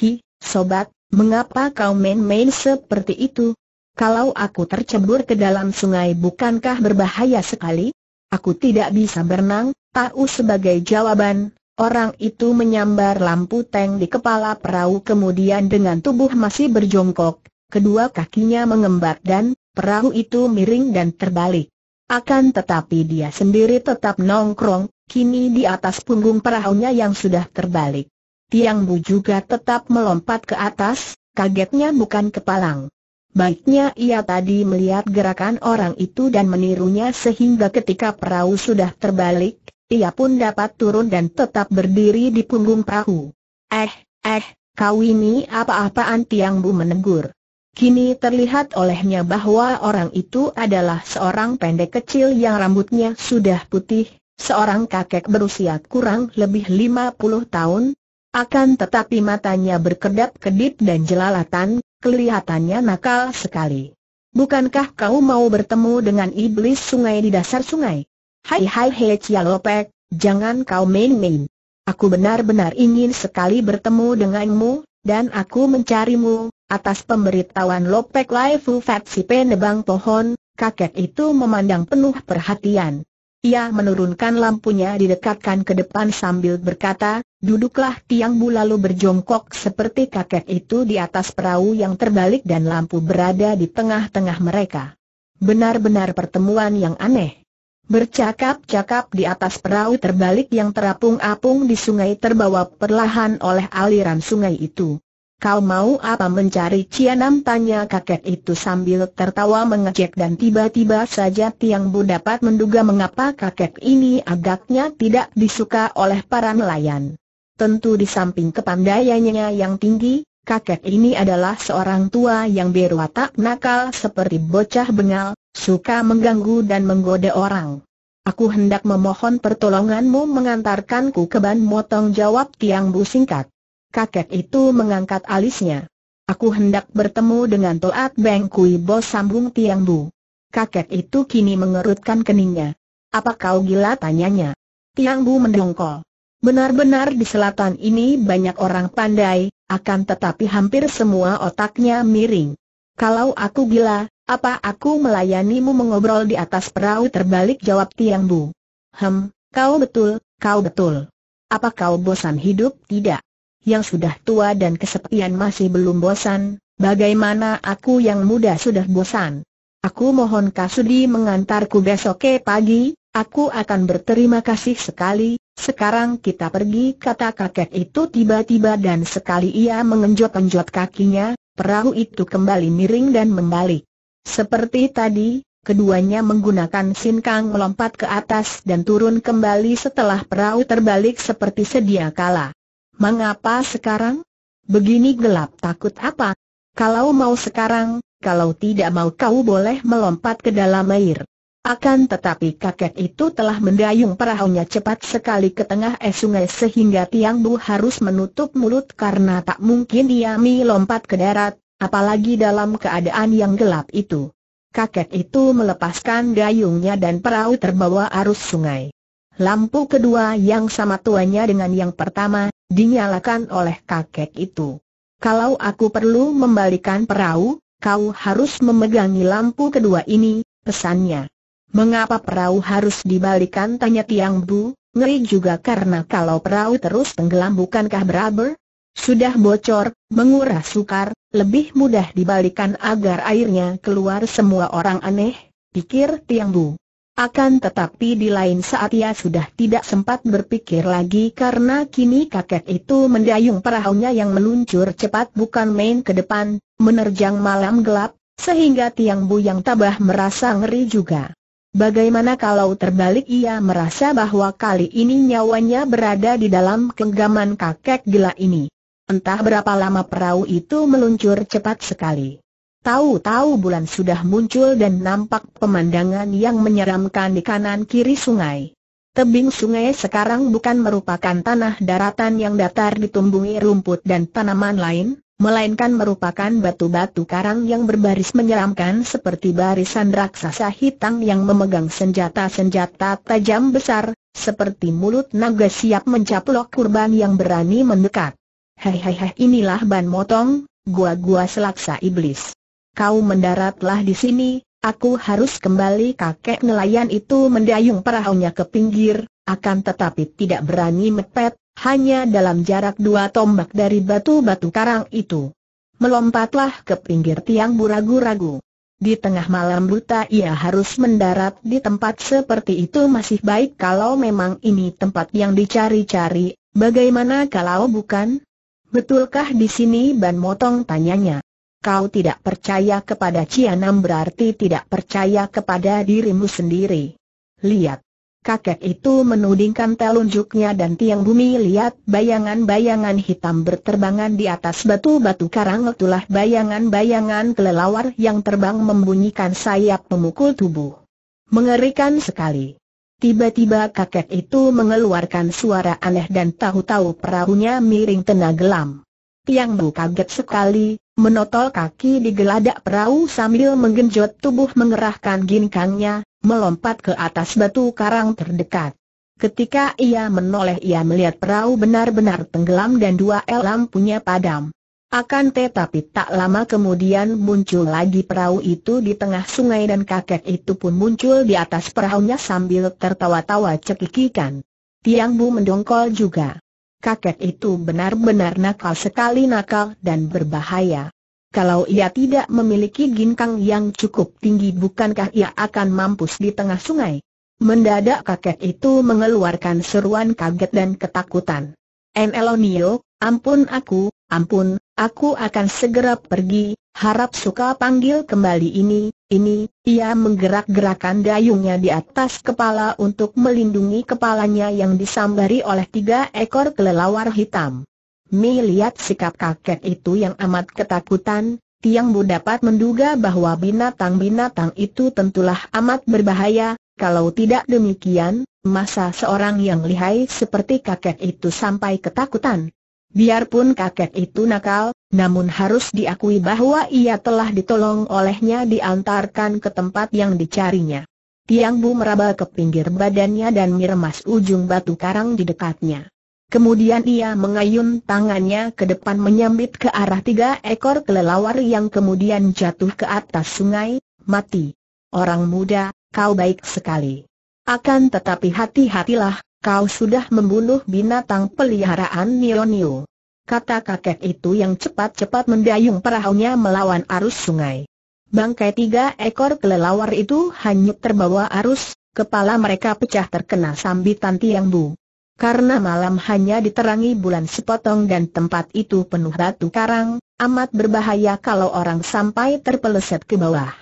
"Hi, sobat, mengapa kau main-main seperti itu? Kalau aku tercebur ke dalam sungai bukankah berbahaya sekali? Aku tidak bisa berenang." Tahu sebagai jawaban, orang itu menyambar lampu teng di kepala perahu kemudian dengan tubuh masih berjongkok, kedua kakinya mengembat dan perahu itu miring dan terbalik. Akan tetapi dia sendiri tetap nongkrong, kini di atas punggung perahunya yang sudah terbalik. Tiang Bu juga tetap melompat ke atas, kagetnya bukan kepalang. Baiknya ia tadi melihat gerakan orang itu dan menirunya sehingga ketika perahu sudah terbalik, ia pun dapat turun dan tetap berdiri di punggung perahu. Kau ini apa-apaan?" Tiang Bu menegur. Kini terlihat olehnya bahwa orang itu adalah seorang pendek kecil yang rambutnya sudah putih, seorang kakek berusia kurang lebih 50 tahun, akan tetapi matanya berkedap-kedip dan jelalatan, kelihatannya nakal sekali. Bukankah kau mau bertemu dengan iblis sungai di dasar sungai? Hai hai hai Cia Lopek, jangan kau main-main. Aku benar-benar ingin sekali bertemu denganmu, dan aku mencarimu. Atas pemberitahuan Lopek Laifu Fat si penebang pohon, kakek itu memandang penuh perhatian. Ia menurunkan lampunya didekatkan ke depan sambil berkata, duduklah Tiang Bu, lalu berjongkok seperti kakek itu di atas perahu yang terbalik dan lampu berada di tengah-tengah mereka. Benar-benar pertemuan yang aneh. Bercakap-cakap di atas perahu terbalik yang terapung-apung di sungai terbawa perlahan oleh aliran sungai itu. Kau mau apa mencari Cia Nam? Tanya kakek itu sambil tertawa mengejek, dan tiba-tiba saja Tiang Bu dapat menduga mengapa kakek ini agaknya tidak disuka oleh para nelayan. Tentu di samping kepandaiannya yang tinggi, kakek ini adalah seorang tua yang berwatak nakal seperti bocah bengal, suka mengganggu dan menggoda orang. Aku hendak memohon pertolonganmu mengantarkanku ke Ban Motong, jawab Tiang Bu singkat. Kakek itu mengangkat alisnya. Aku hendak bertemu dengan Toat Beng Kui Bo, sambung Tiang Bu. Kakek itu kini mengerutkan keningnya. Apa kau gila? Tanyanya. Tiang Bu mendongkol. Benar-benar di selatan ini banyak orang pandai, akan tetapi hampir semua otaknya miring. Kalau aku gila, apa aku melayanimu mengobrol di atas perahu terbalik, jawab Tiang Bu. Kau betul. Apa kau bosan hidup? Tidak. Yang sudah tua dan kesepian masih belum bosan, bagaimana aku yang muda sudah bosan? Aku mohon kau sudi mengantarku besok pagi, aku akan berterima kasih sekali. Sekarang kita pergi, kata kakek itu tiba-tiba, dan sekali ia mengenjot-enjot kakinya, perahu itu kembali miring dan membalik. Seperti tadi, keduanya menggunakan sinkang melompat ke atas dan turun kembali setelah perahu terbalik seperti sedia kala. Mengapa sekarang? Begini gelap takut apa? Kalau mau sekarang, kalau tidak mau kau boleh melompat ke dalam air. Akan tetapi kakek itu telah mendayung perahunya cepat sekali ke tengah sungai sehingga Tiang Bu harus menutup mulut karena tak mungkin ia melompat ke darat, apalagi dalam keadaan yang gelap itu. Kakek itu melepaskan dayungnya dan perahu terbawa arus sungai. Lampu kedua yang sama tuanya dengan yang pertama, dinyalakan oleh kakek itu. Kalau aku perlu membalikan perahu, kau harus memegangi lampu kedua ini, pesannya. Mengapa perahu harus dibalikan? Tanya Tiang Bu, ngeri juga karena kalau perahu terus tenggelam bukankah beraber? Sudah bocor, mengurah sukar, lebih mudah dibalikan agar airnya keluar. Semua orang aneh, pikir Tiang Bu. Akan tetapi di lain saat ia sudah tidak sempat berpikir lagi karena kini kakek itu mendayung perahunya yang meluncur cepat bukan main ke depan, menerjang malam gelap, sehingga Tiang Bu yang tabah merasa ngeri juga. Bagaimana kalau terbalik? Ia merasa bahwa kali ini nyawanya berada di dalam genggaman kakek gila ini. Entah berapa lama perahu itu meluncur cepat sekali. Tahu-tahu bulan sudah muncul dan nampak pemandangan yang menyeramkan di kanan-kiri sungai. Tebing sungai sekarang bukan merupakan tanah daratan yang datar ditumbuhi rumput dan tanaman lain, melainkan merupakan batu-batu karang yang berbaris menyeramkan seperti barisan raksasa hitam yang memegang senjata-senjata tajam besar, seperti mulut naga siap mencaplok kurban yang berani mendekat. Hei, inilah Ban Motong, gua-gua selaksa iblis. Kau mendaratlah di sini, aku harus kembali. Kakek nelayan itu mendayung perahunya ke pinggir, akan tetapi tidak berani mepet. Hanya dalam jarak 2 tombak dari batu-batu karang itu, melompatlah ke pinggir. Tiang Bu ragu-ragu. Di tengah malam buta ia harus mendarat di tempat seperti itu. Masih baik kalau memang ini tempat yang dicari-cari. Bagaimana kalau bukan? Betulkah di sini Ban Motong? Tanyanya. Kau tidak percaya kepada Cia Nam berarti tidak percaya kepada dirimu sendiri. Lihat. Kakek itu menudingkan telunjuknya dan Tiang Bumi lihat bayangan-bayangan hitam berterbangan di atas batu-batu karang. Itulah bayangan-bayangan kelelawar yang terbang membunyikan sayap memukul tubuh. Mengerikan sekali. Tiba-tiba kakek itu mengeluarkan suara aneh dan tahu-tahu perahunya miring tenggelam. Tiang Bu kaget sekali, menotol kaki di geladak perahu sambil menggenjot tubuh mengerahkan ginkangnya, melompat ke atas batu karang terdekat. Ketika ia menoleh ia melihat perahu benar-benar tenggelam dan dua lampunya padam. Akan tetapi tak lama kemudian muncul lagi perahu itu di tengah sungai dan kakek itu pun muncul di atas perahunya sambil tertawa-tawa cekikikan. Tiang Bu mendongkol juga. Kakek itu benar-benar nakal sekali dan berbahaya. Kalau ia tidak memiliki ginkang yang cukup tinggi bukankah ia akan mampus di tengah sungai? Mendadak kakek itu mengeluarkan seruan kaget dan ketakutan. Nio, ampun aku, ampun, aku akan segera pergi, harap suka panggil kembali ini, ia menggerak-gerakan dayungnya di atas kepala untuk melindungi kepalanya yang disambari oleh tiga ekor kelelawar hitam. Melihat sikap kakek itu yang amat ketakutan, Tiang Bu dapat menduga bahwa binatang-binatang itu tentulah amat berbahaya, kalau tidak demikian, masa seorang yang lihai seperti kakek itu sampai ketakutan. Biarpun kakek itu nakal, namun harus diakui bahwa ia telah ditolong olehnya diantarkan ke tempat yang dicarinya. Tiang Bu meraba ke pinggir badannya dan meremas ujung batu karang di dekatnya. Kemudian ia mengayun tangannya ke depan menyambit ke arah tiga ekor kelelawar yang kemudian jatuh ke atas sungai, mati. Orang muda, kau baik sekali. Akan tetapi hati-hatilah. Kau sudah membunuh binatang peliharaan Nio Nio, kata kakek itu yang cepat-cepat mendayung perahunya melawan arus sungai. Bangkai tiga ekor kelelawar itu hanyut terbawa arus, kepala mereka pecah terkena sambitan Tiang Bu. Karena malam hanya diterangi bulan sepotong dan tempat itu penuh batu karang, amat berbahaya kalau orang sampai terpeleset ke bawah.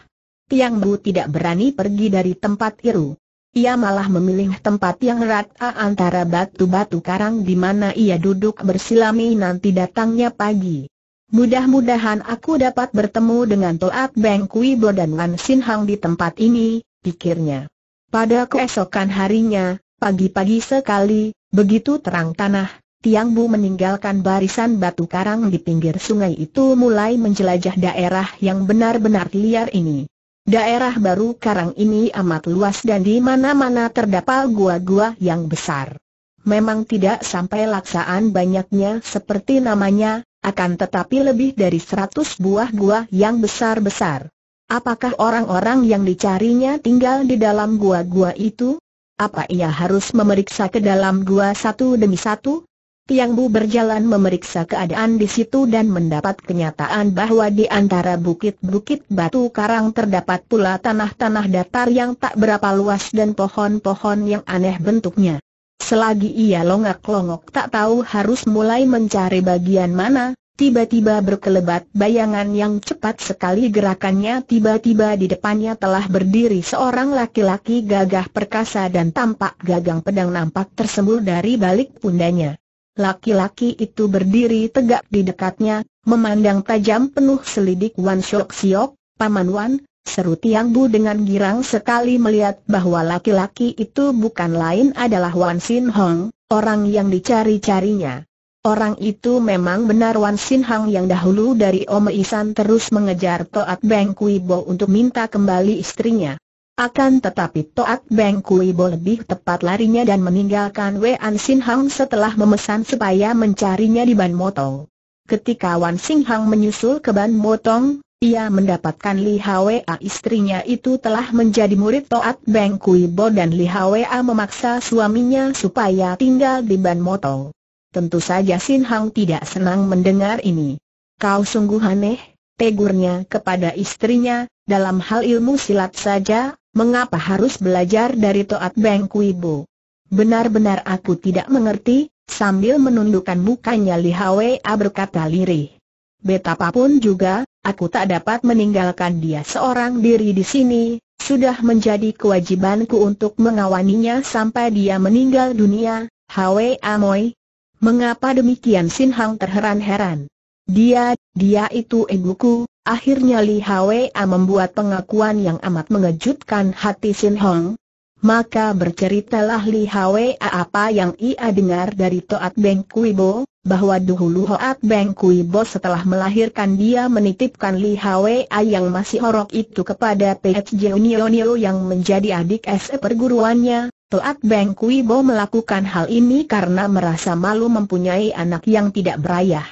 Tiang Bu tidak berani pergi dari tempat itu. Ia malah memilih tempat yang rata antara batu-batu karang di mana ia duduk bersilami nanti datangnya pagi. Mudah-mudahan aku dapat bertemu dengan Toat Beng Kui Bo dan Wan Sin Hong di tempat ini, pikirnya. Pada keesokan harinya, pagi-pagi sekali, begitu terang tanah, Tiang Bu meninggalkan barisan batu karang di pinggir sungai itu mulai menjelajah daerah yang benar-benar liar ini. Daerah baru karang ini amat luas dan di mana-mana terdapat gua-gua yang besar. Memang tidak sampai laksaan banyaknya seperti namanya, akan tetapi lebih dari 100 buah gua yang besar-besar. Apakah orang-orang yang dicarinya tinggal di dalam gua-gua itu? Apa ia harus memeriksa ke dalam gua satu demi satu? Tiang Bu berjalan memeriksa keadaan di situ dan mendapat kenyataan bahwa di antara bukit-bukit batu karang terdapat pula tanah-tanah datar yang tak berapa luas dan pohon-pohon yang aneh bentuknya. Selagi ia longok-longok tak tahu harus mulai mencari bagian mana, tiba-tiba berkelebat bayangan yang cepat sekali gerakannya. Tiba-tiba di depannya telah berdiri seorang laki-laki gagah perkasa dan tampak gagang pedang nampak tersembul dari balik pundanya. Laki-laki itu berdiri tegak di dekatnya, memandang tajam penuh selidik. Wan Siok Siok, Paman Wan, seru Tiang Bu dengan girang sekali melihat bahwa laki-laki itu bukan lain adalah Wan Sin Hong, orang yang dicari-carinya. Orang itu memang benar Wan Sin Hong yang dahulu dari Omei San terus mengejar Toat Beng Kui Bo untuk minta kembali istrinya. Akan tetapi Toat Beng Kui Bo lebih tepat larinya dan meninggalkan Wan Sin Hong setelah memesan supaya mencarinya di Ban Motong. Ketika Wan Sin Hong menyusul ke Ban Motong, ia mendapatkan Li Hwa istrinya itu telah menjadi murid Toat Beng Kui Bo dan Li Hwa memaksa suaminya supaya tinggal di Ban Motong. Tentu saja Sin Hong tidak senang mendengar ini. Kau sungguh aneh, tegurnya kepada istrinya, dalam hal ilmu silat saja. Mengapa harus belajar dari Toat Beng Kui Bo? Benar-benar aku tidak mengerti, sambil menundukkan mukanya Li Hwa berkata lirih. Betapapun juga, aku tak dapat meninggalkan dia seorang diri di sini, sudah menjadi kewajibanku untuk mengawaninya sampai dia meninggal dunia, Hwa Moi. Mengapa demikian Sin Hong terheran-heran? Dia itu ibuku. Akhirnya Li Hwa membuat pengakuan yang amat mengejutkan hati Sin Hong. Maka berceritalah Li Hwa apa yang ia dengar dari Toat Beng Kui Bo, bahwa dahulu Toat Beng Kui Bo setelah melahirkan dia menitipkan Li Hwa yang masih orok itu kepada PHJ Nio Nio yang menjadi adik se perguruannya. Toat Beng Kui Bo melakukan hal ini karena merasa malu mempunyai anak yang tidak berayah.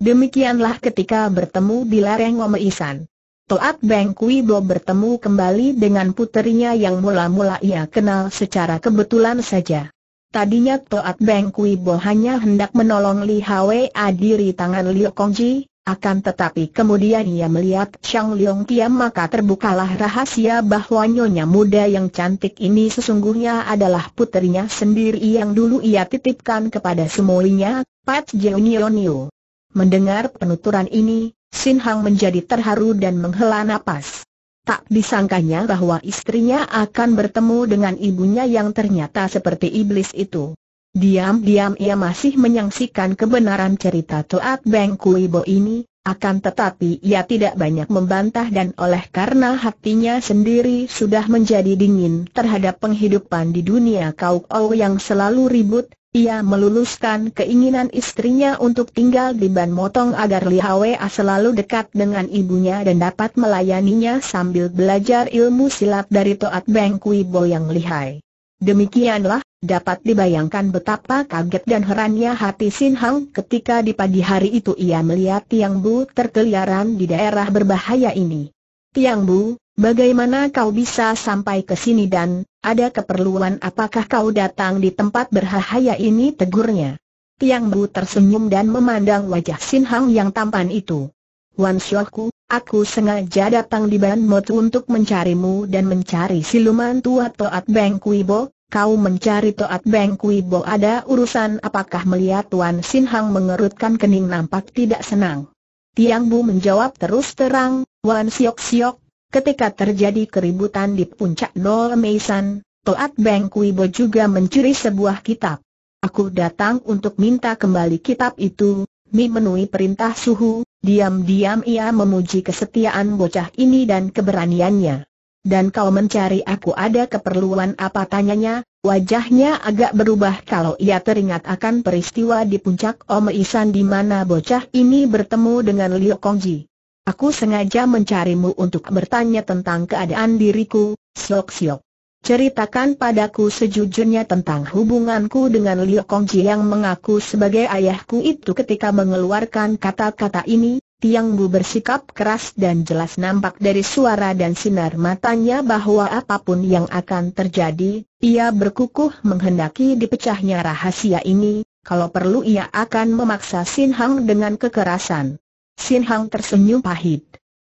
Demikianlah ketika bertemu di lereng Omei San. Toat Beng Kui Bo bertemu kembali dengan puterinya yang mula-mula ia kenal secara kebetulan saja. Tadinya Toat Beng Kui Bo hanya hendak menolong Li Hwa dari tangan Liu Kong Ji, akan tetapi kemudian ia melihat Shang Leong Kiam maka terbukalah rahasia bahwa nyonya muda yang cantik ini sesungguhnya adalah puterinya sendiri yang dulu ia titipkan kepada semuanya, Pat Jiu Nio Nio. Mendengar penuturan ini, Sin Hong menjadi terharu dan menghela napas. Tak disangkanya bahwa istrinya akan bertemu dengan ibunya yang ternyata seperti iblis itu. Diam-diam ia masih menyaksikan kebenaran cerita Toat Beng Kui Bo ini, akan tetapi ia tidak banyak membantah dan oleh karena hatinya sendiri sudah menjadi dingin terhadap penghidupan di dunia kaukau yang selalu ribut. Ia meluluskan keinginan istrinya untuk tinggal di Ban Motong agar Li Hwa selalu dekat dengan ibunya dan dapat melayaninya sambil belajar ilmu silat dari Toat Beng Kui Bo yang lihai. Demikianlah, dapat dibayangkan betapa kaget dan herannya hati Sin Hong ketika di pagi hari itu ia melihat Tiang Bu terkeliaran di daerah berbahaya ini. Tiang Bu, bagaimana kau bisa sampai ke sini dan ada keperluan apakah kau datang di tempat berbahaya ini? tegurnya. Tiang Bu tersenyum dan memandang wajah Sin Hong yang tampan itu. Wan Sioku, aku sengaja datang di Ban Motong untuk mencarimu dan mencari siluman tua Toat Beng Kui Bo. Kau mencari Toat Beng Kui Bo ada urusan apakah? Melihat Wan Sin Hong mengerutkan kening nampak tidak senang, Tiang Bu menjawab terus terang, Wan Siok-siok. Ketika terjadi keributan di puncak Omei San, Toat Beng Kui Bo juga mencuri sebuah kitab. Aku datang untuk minta kembali kitab itu, memenuhi perintah suhu. Diam-diam ia memuji kesetiaan bocah ini dan keberaniannya. Dan kau mencari aku ada keperluan apa? tanyanya. Wajahnya agak berubah kalau ia teringat akan peristiwa di puncak Omei San di mana bocah ini bertemu dengan Liu Kong Ji. Aku sengaja mencarimu untuk bertanya tentang keadaan diriku, Siok-siok. Ceritakan padaku sejujurnya tentang hubunganku dengan Liu Kong Ji yang mengaku sebagai ayahku itu. Ketika mengeluarkan kata-kata ini, Tiang Bu bersikap keras dan jelas nampak dari suara dan sinar matanya bahwa apapun yang akan terjadi, ia berkukuh menghendaki dipecahnya rahasia ini, kalau perlu ia akan memaksa Sin Hong dengan kekerasan. Sin Hong tersenyum pahit.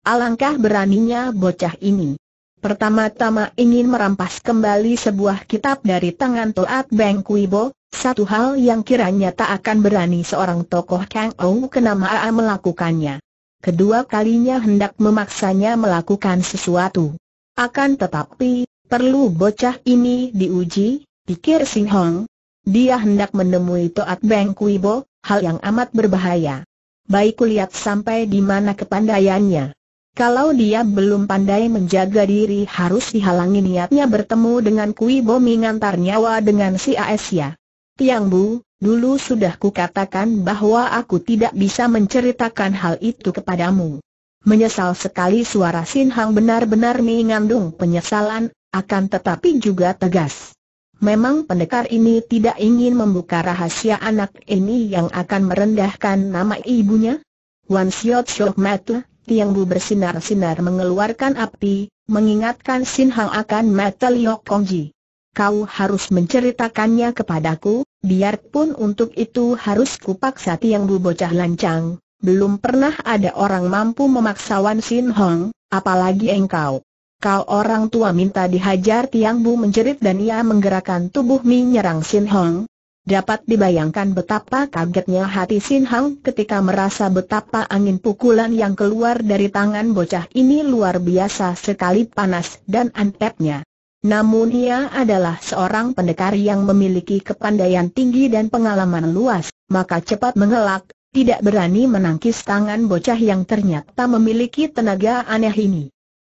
Alangkah beraninya bocah ini. Pertama-tama ingin merampas kembali sebuah kitab dari tangan Toat Beng Kui Bo, satu hal yang kiranya tak akan berani seorang tokoh Kang Ou kenamaan melakukannya. Kedua kalinya hendak memaksanya melakukan sesuatu. Akan tetapi, perlu bocah ini diuji, pikir Sin Hong. Dia hendak menemui Toat Beng Kui Bo, hal yang amat berbahaya. Baik kulihat sampai di mana kepandaiannya. Kalau dia belum pandai menjaga diri harus dihalangi niatnya bertemu dengan Kui Bo mengantar nyawa dengan si Asia. Tiang Bu, dulu sudah kukatakan bahwa aku tidak bisa menceritakan hal itu kepadamu. Menyesal sekali. Suara Sin Hong benar-benar mengandung penyesalan, akan tetapi juga tegas. Memang pendekar ini tidak ingin membuka rahasia anak ini yang akan merendahkan nama ibunya. Wan Siok-siok mata Tiang Bu bersinar-sinar mengeluarkan api, mengingatkan Sin Hong akan mata Liu Kong Ji. Kau harus menceritakannya kepadaku, biarpun untuk itu harus kupaksa. Tiang Bu bocah lancang, belum pernah ada orang mampu memaksa Wan Sin Hong, apalagi engkau. Kau orang tua minta dihajar. Tiang Bu menjerit dan ia menggerakkan tubuh menyerang Sin Hong. Dapat dibayangkan betapa kagetnya hati Sin Hong ketika merasa betapa angin pukulan yang keluar dari tangan bocah ini luar biasa sekali panas dan antepnya. Namun ia adalah seorang pendekar yang memiliki kepandaian tinggi dan pengalaman luas, maka cepat mengelak, tidak berani menangkis tangan bocah yang ternyata memiliki tenaga aneh ini.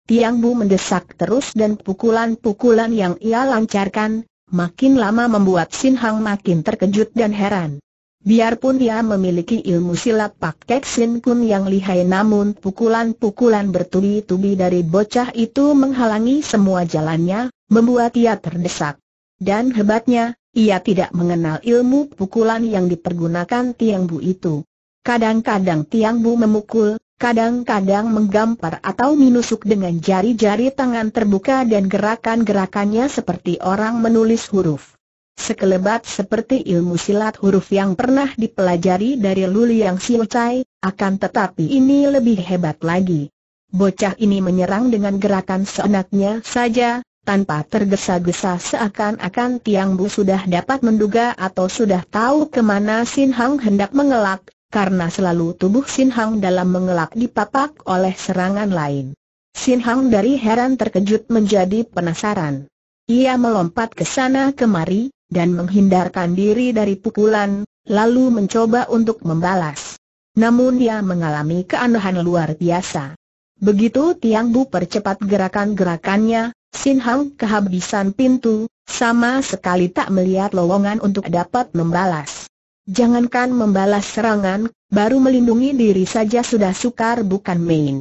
Tiang Bu mendesak terus dan pukulan-pukulan yang ia lancarkan, makin lama membuat Sin Hong makin terkejut dan heran. Biarpun ia memiliki ilmu silat Pak Kek Sin Kiam yang lihai, namun pukulan-pukulan bertubi-tubi dari bocah itu menghalangi semua jalannya, membuat ia terdesak. Dan hebatnya, ia tidak mengenal ilmu pukulan yang dipergunakan Tiang Bu itu. Kadang-kadang Tiang Bu memukul, kadang-kadang menggampar atau menusuk dengan jari-jari tangan terbuka dan gerakan-gerakannya seperti orang menulis huruf. Sekelebat seperti ilmu silat huruf yang pernah dipelajari dari Liu Siucai, akan tetapi ini lebih hebat lagi. Bocah ini menyerang dengan gerakan seenaknya saja, tanpa tergesa-gesa, seakan-akan Tiang Bu sudah dapat menduga atau sudah tahu kemana Sin Hong hendak mengelak, karena selalu tubuh Sin Hong dalam mengelak dipapak oleh serangan lain. Sin Hong dari heran terkejut menjadi penasaran. Ia melompat ke sana kemari dan menghindarkan diri dari pukulan, lalu mencoba untuk membalas. Namun dia mengalami keanehan luar biasa. Begitu Tiang Bu percepat gerakan-gerakannya, Sin Hong kehabisan pintu, sama sekali tak melihat lowongan untuk dapat membalas. Jangankan membalas serangan, baru melindungi diri saja sudah sukar bukan main.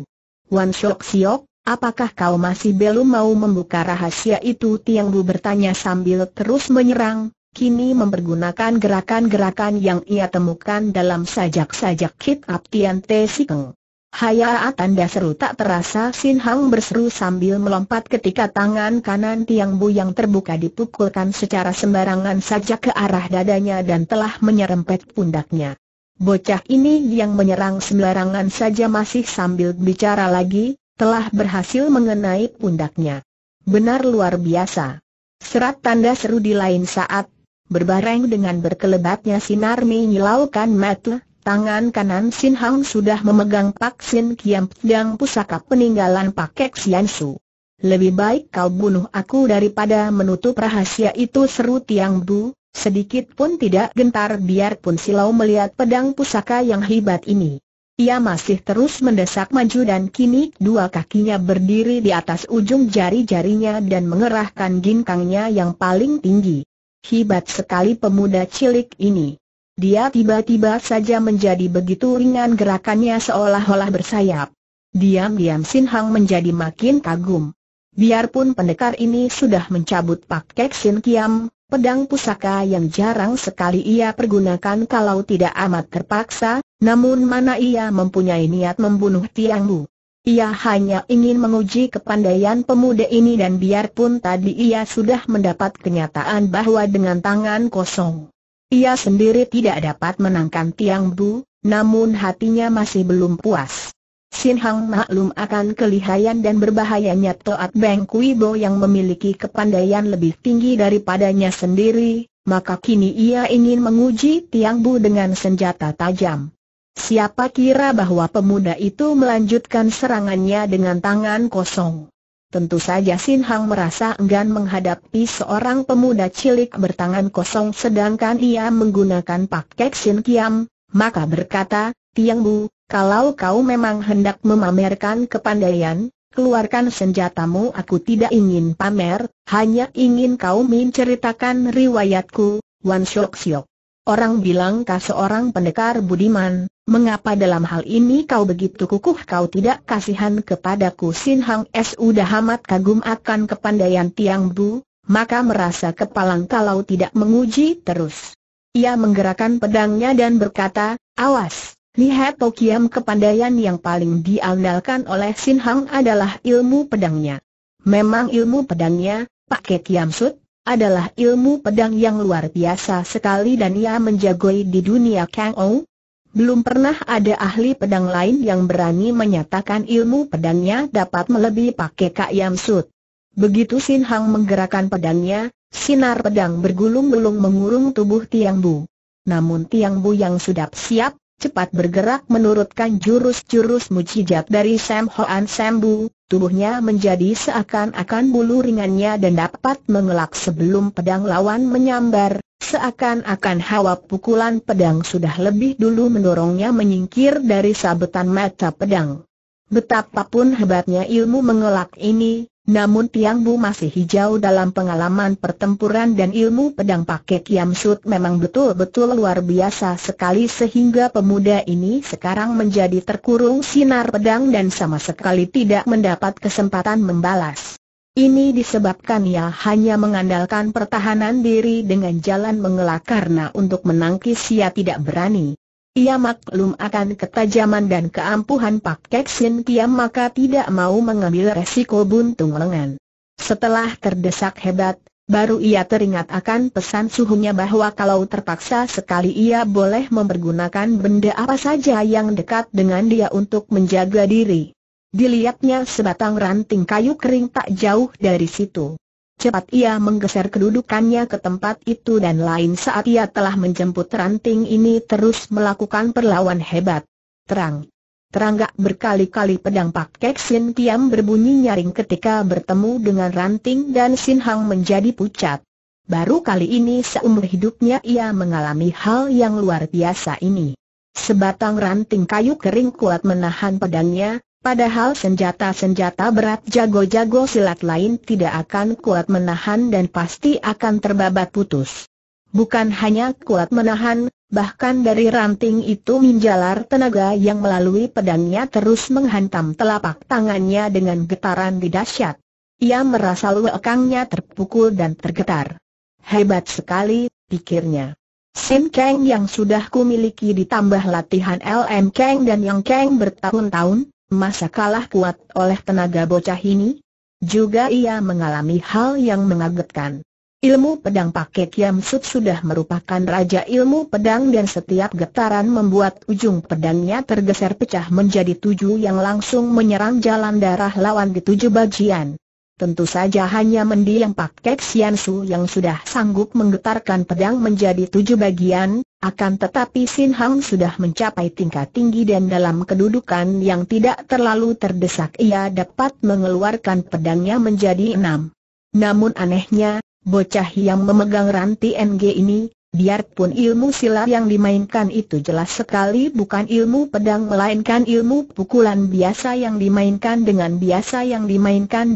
Wan Siok, apakah kau masih belum mau membuka rahasia itu? Tiang Bu bertanya sambil terus menyerang, kini mempergunakan gerakan-gerakan yang ia temukan dalam sajak-sajak kitab Tian Te Sin Keng. Hayaa, tanda seru tak terasa Sin Hong berseru sambil melompat ketika tangan kanan Tiang Bu yang terbuka dipukulkan secara sembarangan saja ke arah dadanya dan telah menyerempet pundaknya. Bocah ini yang menyerang sembarangan saja masih sambil bicara lagi, telah berhasil mengenai pundaknya. Benar luar biasa. Serat tanda seru. Di lain saat, berbareng dengan berkelebatnya sinar menyilaukan mata, tangan kanan Sin Hong sudah memegang Pak Sin Kiam, pedang pusaka peninggalan Pak Kek Sin Su. Lebih baik kau bunuh aku daripada menutup rahasia itu, seru Tiang Bu, sedikit pun tidak gentar biarpun silau melihat pedang pusaka yang hebat ini. Ia masih terus mendesak maju dan kini dua kakinya berdiri di atas ujung jari-jarinya dan mengerahkan ginkangnya yang paling tinggi. Hebat sekali pemuda cilik ini. Dia tiba-tiba saja menjadi begitu ringan, gerakannya seolah-olah bersayap. Diam-diam Sin Hong menjadi makin kagum. Biarpun pendekar ini sudah mencabut Pak Kek Sin Kiam, pedang pusaka yang jarang sekali ia pergunakan kalau tidak amat terpaksa, namun mana ia mempunyai niat membunuh Tiang Bu. Ia hanya ingin menguji kepandaian pemuda ini, dan biarpun tadi ia sudah mendapat kenyataan bahwa dengan tangan kosong ia sendiri tidak dapat menangkan Tiang Bu, namun hatinya masih belum puas. Sin Hong maklum akan kelihayan dan berbahayanya Toat Beng Kui Bo yang memiliki kepandaian lebih tinggi daripadanya sendiri, maka kini ia ingin menguji Tiang Bu dengan senjata tajam. Siapa kira bahwa pemuda itu melanjutkan serangannya dengan tangan kosong. Tentu saja Sin Hong merasa enggan menghadapi seorang pemuda cilik bertangan kosong sedangkan ia menggunakan Pak Kek Sin Kiam, maka berkata, "Tiang Bu, kalau kau memang hendak memamerkan kepandaian, keluarkan senjatamu. Aku tidak ingin pamer, hanya ingin kau menceritakan riwayatku, Wan Siok. Orang bilang kau seorang pendekar budiman, mengapa dalam hal ini kau begitu kukuh? Kau tidak kasihan kepadaku?" Sin Hong sudah amat kagum akan kepandaian Tiang Bu, maka merasa kepalang kalau tidak menguji terus. Ia menggerakkan pedangnya dan berkata, "Awas, lihat Tokiam." Kepandaian yang paling diandalkan oleh Sin Hong adalah ilmu pedangnya. Memang ilmu pedangnya, Pak Kek Kiam Sut, adalah ilmu pedang yang luar biasa sekali dan ia menjagoi di dunia Kang Ou. Belum pernah ada ahli pedang lain yang berani menyatakan ilmu pedangnya dapat melebihi Pak Kek Kiam Sut. Begitu Sin Hong menggerakkan pedangnya, sinar pedang bergulung-gulung mengurung tubuh Tiang Bu. Namun Tiang Bu yang sudah siap, cepat bergerak menurutkan jurus-jurus mujizat dari Sam Hoan Sam Bu. Tubuhnya menjadi seakan-akan bulu ringannya dan dapat mengelak sebelum pedang lawan menyambar, seakan-akan hawa pukulan pedang sudah lebih dulu mendorongnya menyingkir dari sabetan mata pedang. Betapapun hebatnya ilmu mengelak ini, namun Tiang Bu masih hijau dalam pengalaman pertempuran dan ilmu pedang pakai Kiam Sut memang betul-betul luar biasa sekali sehingga pemuda ini sekarang menjadi terkurung sinar pedang dan sama sekali tidak mendapat kesempatan membalas. Ini disebabkan ia hanya mengandalkan pertahanan diri dengan jalan mengelak karena untuk menangkis ia tidak berani. Ia maklum akan ketajaman dan keampuhan Pak Kek Sin Kiam maka tidak mau mengambil resiko buntung lengan. Setelah terdesak hebat, baru ia teringat akan pesan suhunya bahwa kalau terpaksa sekali ia boleh mempergunakan benda apa saja yang dekat dengan dia untuk menjaga diri. Dilihatnya sebatang ranting kayu kering tak jauh dari situ. Cepat ia menggeser kedudukannya ke tempat itu dan lain saat ia telah menjemput ranting ini terus melakukan perlawan hebat. Teranggak berkali-kali pedang Pak Kek Sin Kiam berbunyi nyaring ketika bertemu dengan ranting dan Sin Hong menjadi pucat. Baru kali ini seumur hidupnya ia mengalami hal yang luar biasa ini. Sebatang ranting kayu kering kuat menahan pedangnya. Padahal senjata-senjata berat jago-jago silat lain tidak akan kuat menahan dan pasti akan terbabat putus. Bukan hanya kuat menahan, bahkan dari ranting itu menjalar tenaga yang melalui pedangnya terus menghantam telapak tangannya dengan getaran dahsyat. Ia merasa lelakangnya terpukul dan tergetar. Hebat sekali, pikirnya. Sin Keng yang sudah kumiliki ditambah latihan LM Keng dan Yang Keng bertahun-tahun. Masa kalah kuat oleh tenaga bocah ini? Juga ia mengalami hal yang mengagetkan. Ilmu pedang pakai Kiam Sut sudah merupakan raja ilmu pedang dan setiap getaran membuat ujung pedangnya tergeser pecah menjadi 7 yang langsung menyerang jalan darah lawan di 7 bagian. Tentu saja hanya mendiang Pak Kek Sin Su yang sudah sanggup menggetarkan pedang menjadi 7 bagian. Akan tetapi Sin Hong sudah mencapai tingkat tinggi dan dalam kedudukan yang tidak terlalu terdesak ia dapat mengeluarkan pedangnya menjadi 6. Namun anehnya, bocah yang memegang ranting NG ini, biarpun ilmu silat yang dimainkan itu jelas sekali bukan ilmu pedang melainkan ilmu pukulan biasa yang dimainkan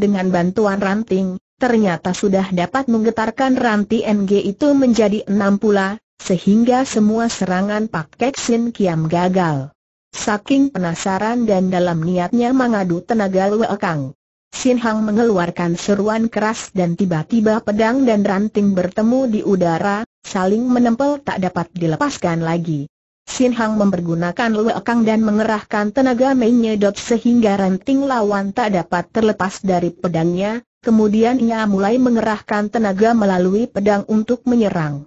dengan bantuan ranting, ternyata sudah dapat menggetarkan ranting NG itu menjadi 6 pula. Sehingga semua serangan Pak Kek Sin Kiam gagal. Saking penasaran dan dalam niatnya mengadu tenaga lekang, Sin Hong mengeluarkan seruan keras dan tiba-tiba pedang dan ranting bertemu di udara, saling menempel tak dapat dilepaskan lagi. Sin Hong mempergunakan lekang dan mengerahkan tenaga menyedot sehingga ranting lawan tak dapat terlepas dari pedangnya, kemudian ia mulai mengerahkan tenaga melalui pedang untuk menyerang.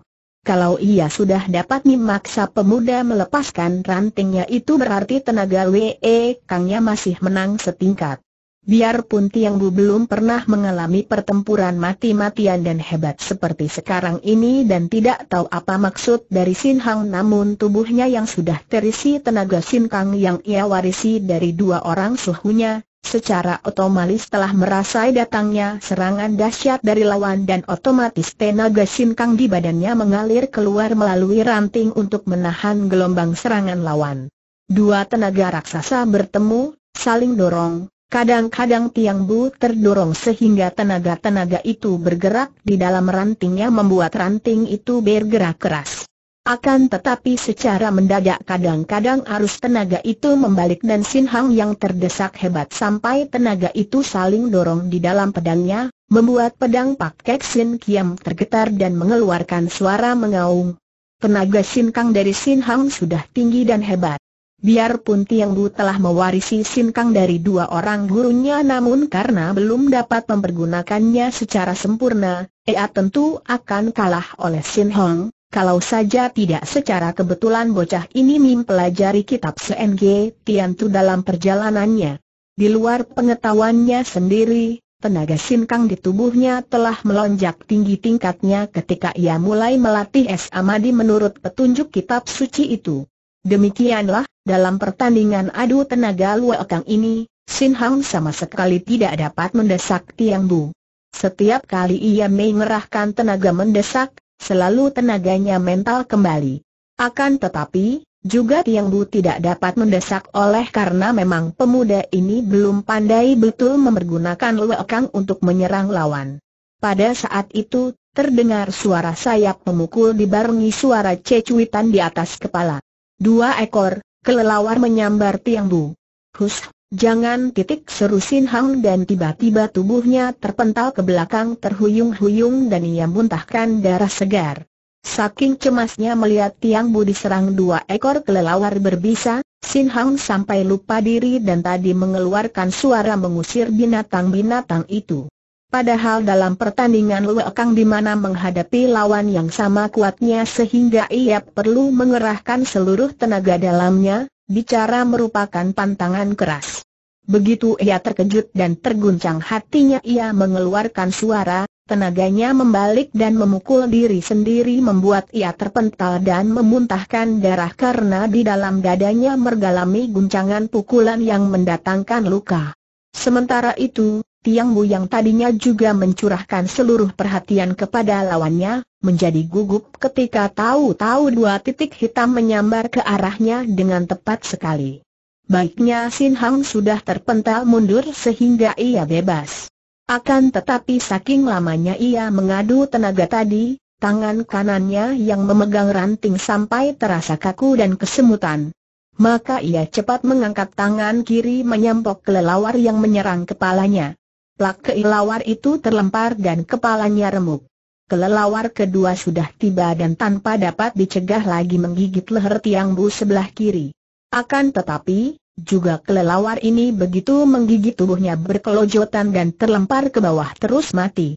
Kalau ia sudah dapat memaksa pemuda melepaskan rantingnya itu berarti tenaga lekangnya masih menang setingkat. Biarpun Tiang Bu belum pernah mengalami pertempuran mati-matian dan hebat seperti sekarang ini dan tidak tahu apa maksud dari Sin Hong namun tubuhnya yang sudah terisi tenaga Sin Kang yang ia warisi dari 2 orang suhunya, secara otomatis telah merasai datangnya serangan dahsyat dari lawan dan otomatis tenaga Sin Kang di badannya mengalir keluar melalui ranting untuk menahan gelombang serangan lawan. 2 tenaga raksasa bertemu, saling dorong, kadang-kadang Tiang Bu terdorong sehingga tenaga-tenaga itu bergerak di dalam rantingnya membuat ranting itu bergerak keras. Akan tetapi secara mendadak kadang-kadang arus tenaga itu membalik dan Sin Hong yang terdesak hebat sampai tenaga itu saling dorong di dalam pedangnya, membuat pedang Pak Kek Sin Kiam tergetar dan mengeluarkan suara mengaung. Tenaga Sin Kang dari Sin Hong sudah tinggi dan hebat. Biarpun Tiang Bu telah mewarisi Sin Kang dari 2 orang gurunya namun karena belum dapat mempergunakannya secara sempurna, ia tentu akan kalah oleh Sin Hong. Kalau saja tidak secara kebetulan bocah ini mempelajari kitab Seng Kian Tu dalam perjalanannya. Di luar pengetahuannya sendiri, tenaga Sin Kang di tubuhnya telah melonjak tinggi tingkatnya ketika ia mulai melatih Samadi menurut petunjuk kitab suci itu. Demikianlah, dalam pertandingan adu tenaga lekang ini, Sin Hong sama sekali tidak dapat mendesak Tiang Bu. Setiap kali ia mengerahkan tenaga mendesak, selalu tenaganya mental kembali. Akan tetapi, Juga Tiang Bu tidak dapat mendesak oleh karena memang pemuda ini belum pandai betul mempergunakan lekang untuk menyerang lawan. Pada saat itu, terdengar suara sayap memukul dibarengi suara cecuitan di atas kepala. Dua ekor kelelawar menyambar Tiang Bu. Hus, jangan! Seru Sin Hong, dan tiba-tiba tubuhnya terpental ke belakang terhuyung-huyung dan ia muntahkan darah segar. Saking cemasnya melihat Tiang Bu diserang dua ekor kelelawar berbisa, Sin Hong sampai lupa diri dan tadi mengeluarkan suara mengusir binatang-binatang itu. Padahal dalam pertandingan luekang di mana menghadapi lawan yang sama kuatnya sehingga ia perlu mengerahkan seluruh tenaga dalamnya, bicara merupakan pantangan keras. Begitu ia terkejut dan terguncang hatinya, ia mengeluarkan suara. Tenaganya membalik dan memukul diri sendiri membuat ia terpental dan memuntahkan darah karena di dalam dadanya mengalami guncangan pukulan yang mendatangkan luka. Sementara itu, Tiang Bu yang tadinya juga mencurahkan seluruh perhatian kepada lawannya, menjadi gugup ketika tahu-tahu dua titik hitam menyambar ke arahnya dengan tepat sekali. Baiknya Sin Hong sudah terpental mundur sehingga ia bebas. Akan tetapi saking lamanya ia mengadu tenaga tadi, tangan kanannya yang memegang ranting sampai terasa kaku dan kesemutan. Maka ia cepat mengangkat tangan kiri menyampok kelelawar yang menyerang kepalanya. Plak, kelelawar itu terlempar dan kepalanya remuk. Kelelawar kedua sudah tiba dan tanpa dapat dicegah lagi menggigit leher Tiang Bu sebelah kiri. Akan tetapi juga kelelawar ini begitu menggigit tubuhnya berkelojotan dan terlempar ke bawah terus mati.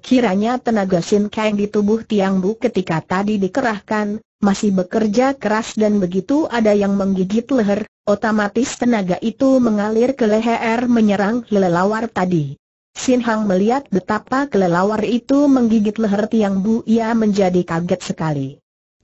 Kiranya tenaga Sin Keng di tubuh Tiang Bu ketika tadi dikerahkan, masih bekerja keras dan begitu ada yang menggigit leher, otomatis tenaga itu mengalir ke leher menyerang kelelawar tadi. Sin Hong melihat betapa kelelawar itu menggigit leher Tiang Bu, ia menjadi kaget sekali.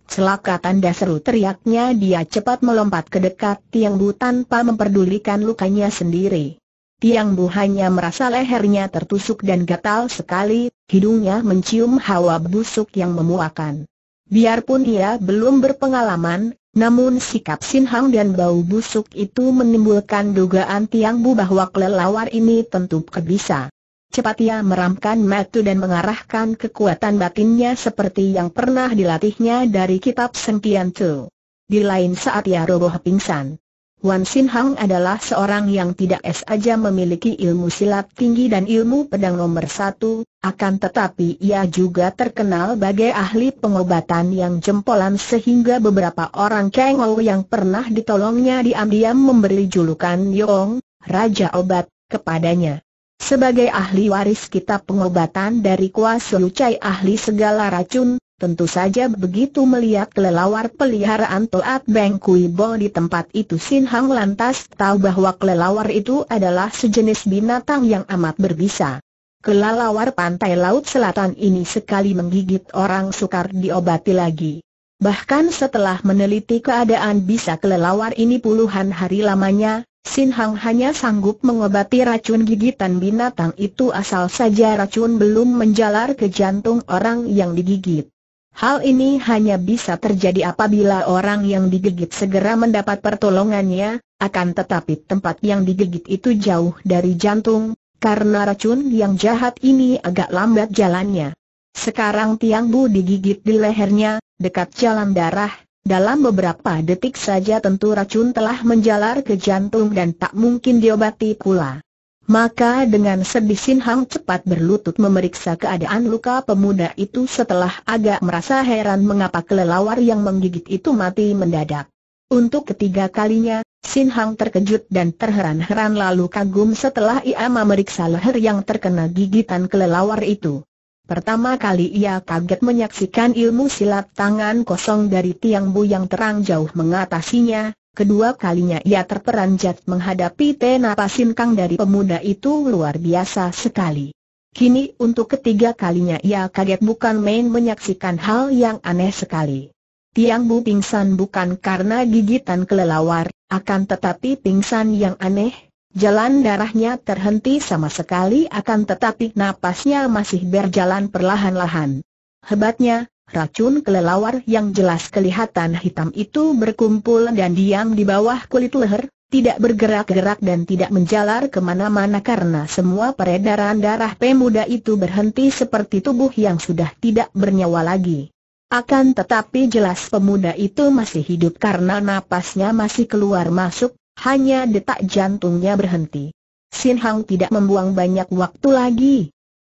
Celaka, tanda seru, teriaknya. Dia cepat melompat ke dekat Tiang Bu tanpa memperdulikan lukanya sendiri. Tiang Bu hanya merasa lehernya tertusuk dan gatal sekali, hidungnya mencium hawa busuk yang memuakan. Biarpun ia belum berpengalaman, namun sikap Sin Hong dan bau busuk itu menimbulkan dugaan Tiang Bu bahwa kelelawar ini tentu kebisa. Cepat ia meramkan mata dan mengarahkan kekuatan batinnya seperti yang pernah dilatihnya dari kitab Setiancu. Di lain saat ia roboh pingsan. Wan Sin Hong adalah seorang yang tidak saja memiliki ilmu silat tinggi dan ilmu pedang nomor 1, akan tetapi ia juga terkenal sebagai ahli pengobatan yang jempolan sehingga beberapa orang kengol yang pernah ditolongnya diam-diam memberi julukan Yong, Raja Obat, kepadanya. Sebagai ahli waris kitab pengobatan dari Kwa Siucai, ahli segala racun, tentu saja begitu melihat kelelawar peliharaan Toat Beng Kui Bo di tempat itu, Sin Hong lantas tahu bahwa kelelawar itu adalah sejenis binatang yang amat berbisa. Kelelawar pantai laut selatan ini sekali menggigit orang sukar diobati lagi. Bahkan setelah meneliti keadaan bisa kelelawar ini puluhan hari lamanya, Sin Hong hanya sanggup mengobati racun gigitan binatang itu asal saja racun belum menjalar ke jantung orang yang digigit. Hal ini hanya bisa terjadi apabila orang yang digigit segera mendapat pertolongannya, akan tetapi tempat yang digigit itu jauh dari jantung, karena racun yang jahat ini agak lambat jalannya. Sekarang Tiang Bu digigit di lehernya, dekat jalan darah. Dalam beberapa detik saja tentu racun telah menjalar ke jantung dan tak mungkin diobati pula. Maka dengan sedih Sin Hong cepat berlutut memeriksa keadaan luka pemuda itu setelah agak merasa heran mengapa kelelawar yang menggigit itu mati mendadak. Untuk ketiga kalinya, Sin Hong terkejut dan terheran-heran lalu kagum setelah ia memeriksa leher yang terkena gigitan kelelawar itu. Pertama kali ia kaget menyaksikan ilmu silat tangan kosong dari Tiang Bu yang terang jauh mengatasinya. Kedua kalinya ia terperanjat menghadapi tenaga sinkang dari pemuda itu luar biasa sekali. Kini untuk ketiga kalinya ia kaget bukan main menyaksikan hal yang aneh sekali. Tiang Bu pingsan bukan karena gigitan kelelawar, akan tetapi pingsan yang aneh. Jalan darahnya terhenti sama sekali akan tetapi napasnya masih berjalan perlahan-lahan. Hebatnya, Racun kelelawar yang jelas kelihatan hitam itu berkumpul dan diam di bawah kulit leher, tidak bergerak-gerak dan tidak menjalar kemana-mana karena semua peredaran darah pemuda itu berhenti seperti tubuh yang sudah tidak bernyawa lagi. Akan tetapi jelas pemuda itu masih hidup karena napasnya masih keluar masuk, hanya detak jantungnya berhenti. Sin Hong tidak membuang banyak waktu lagi.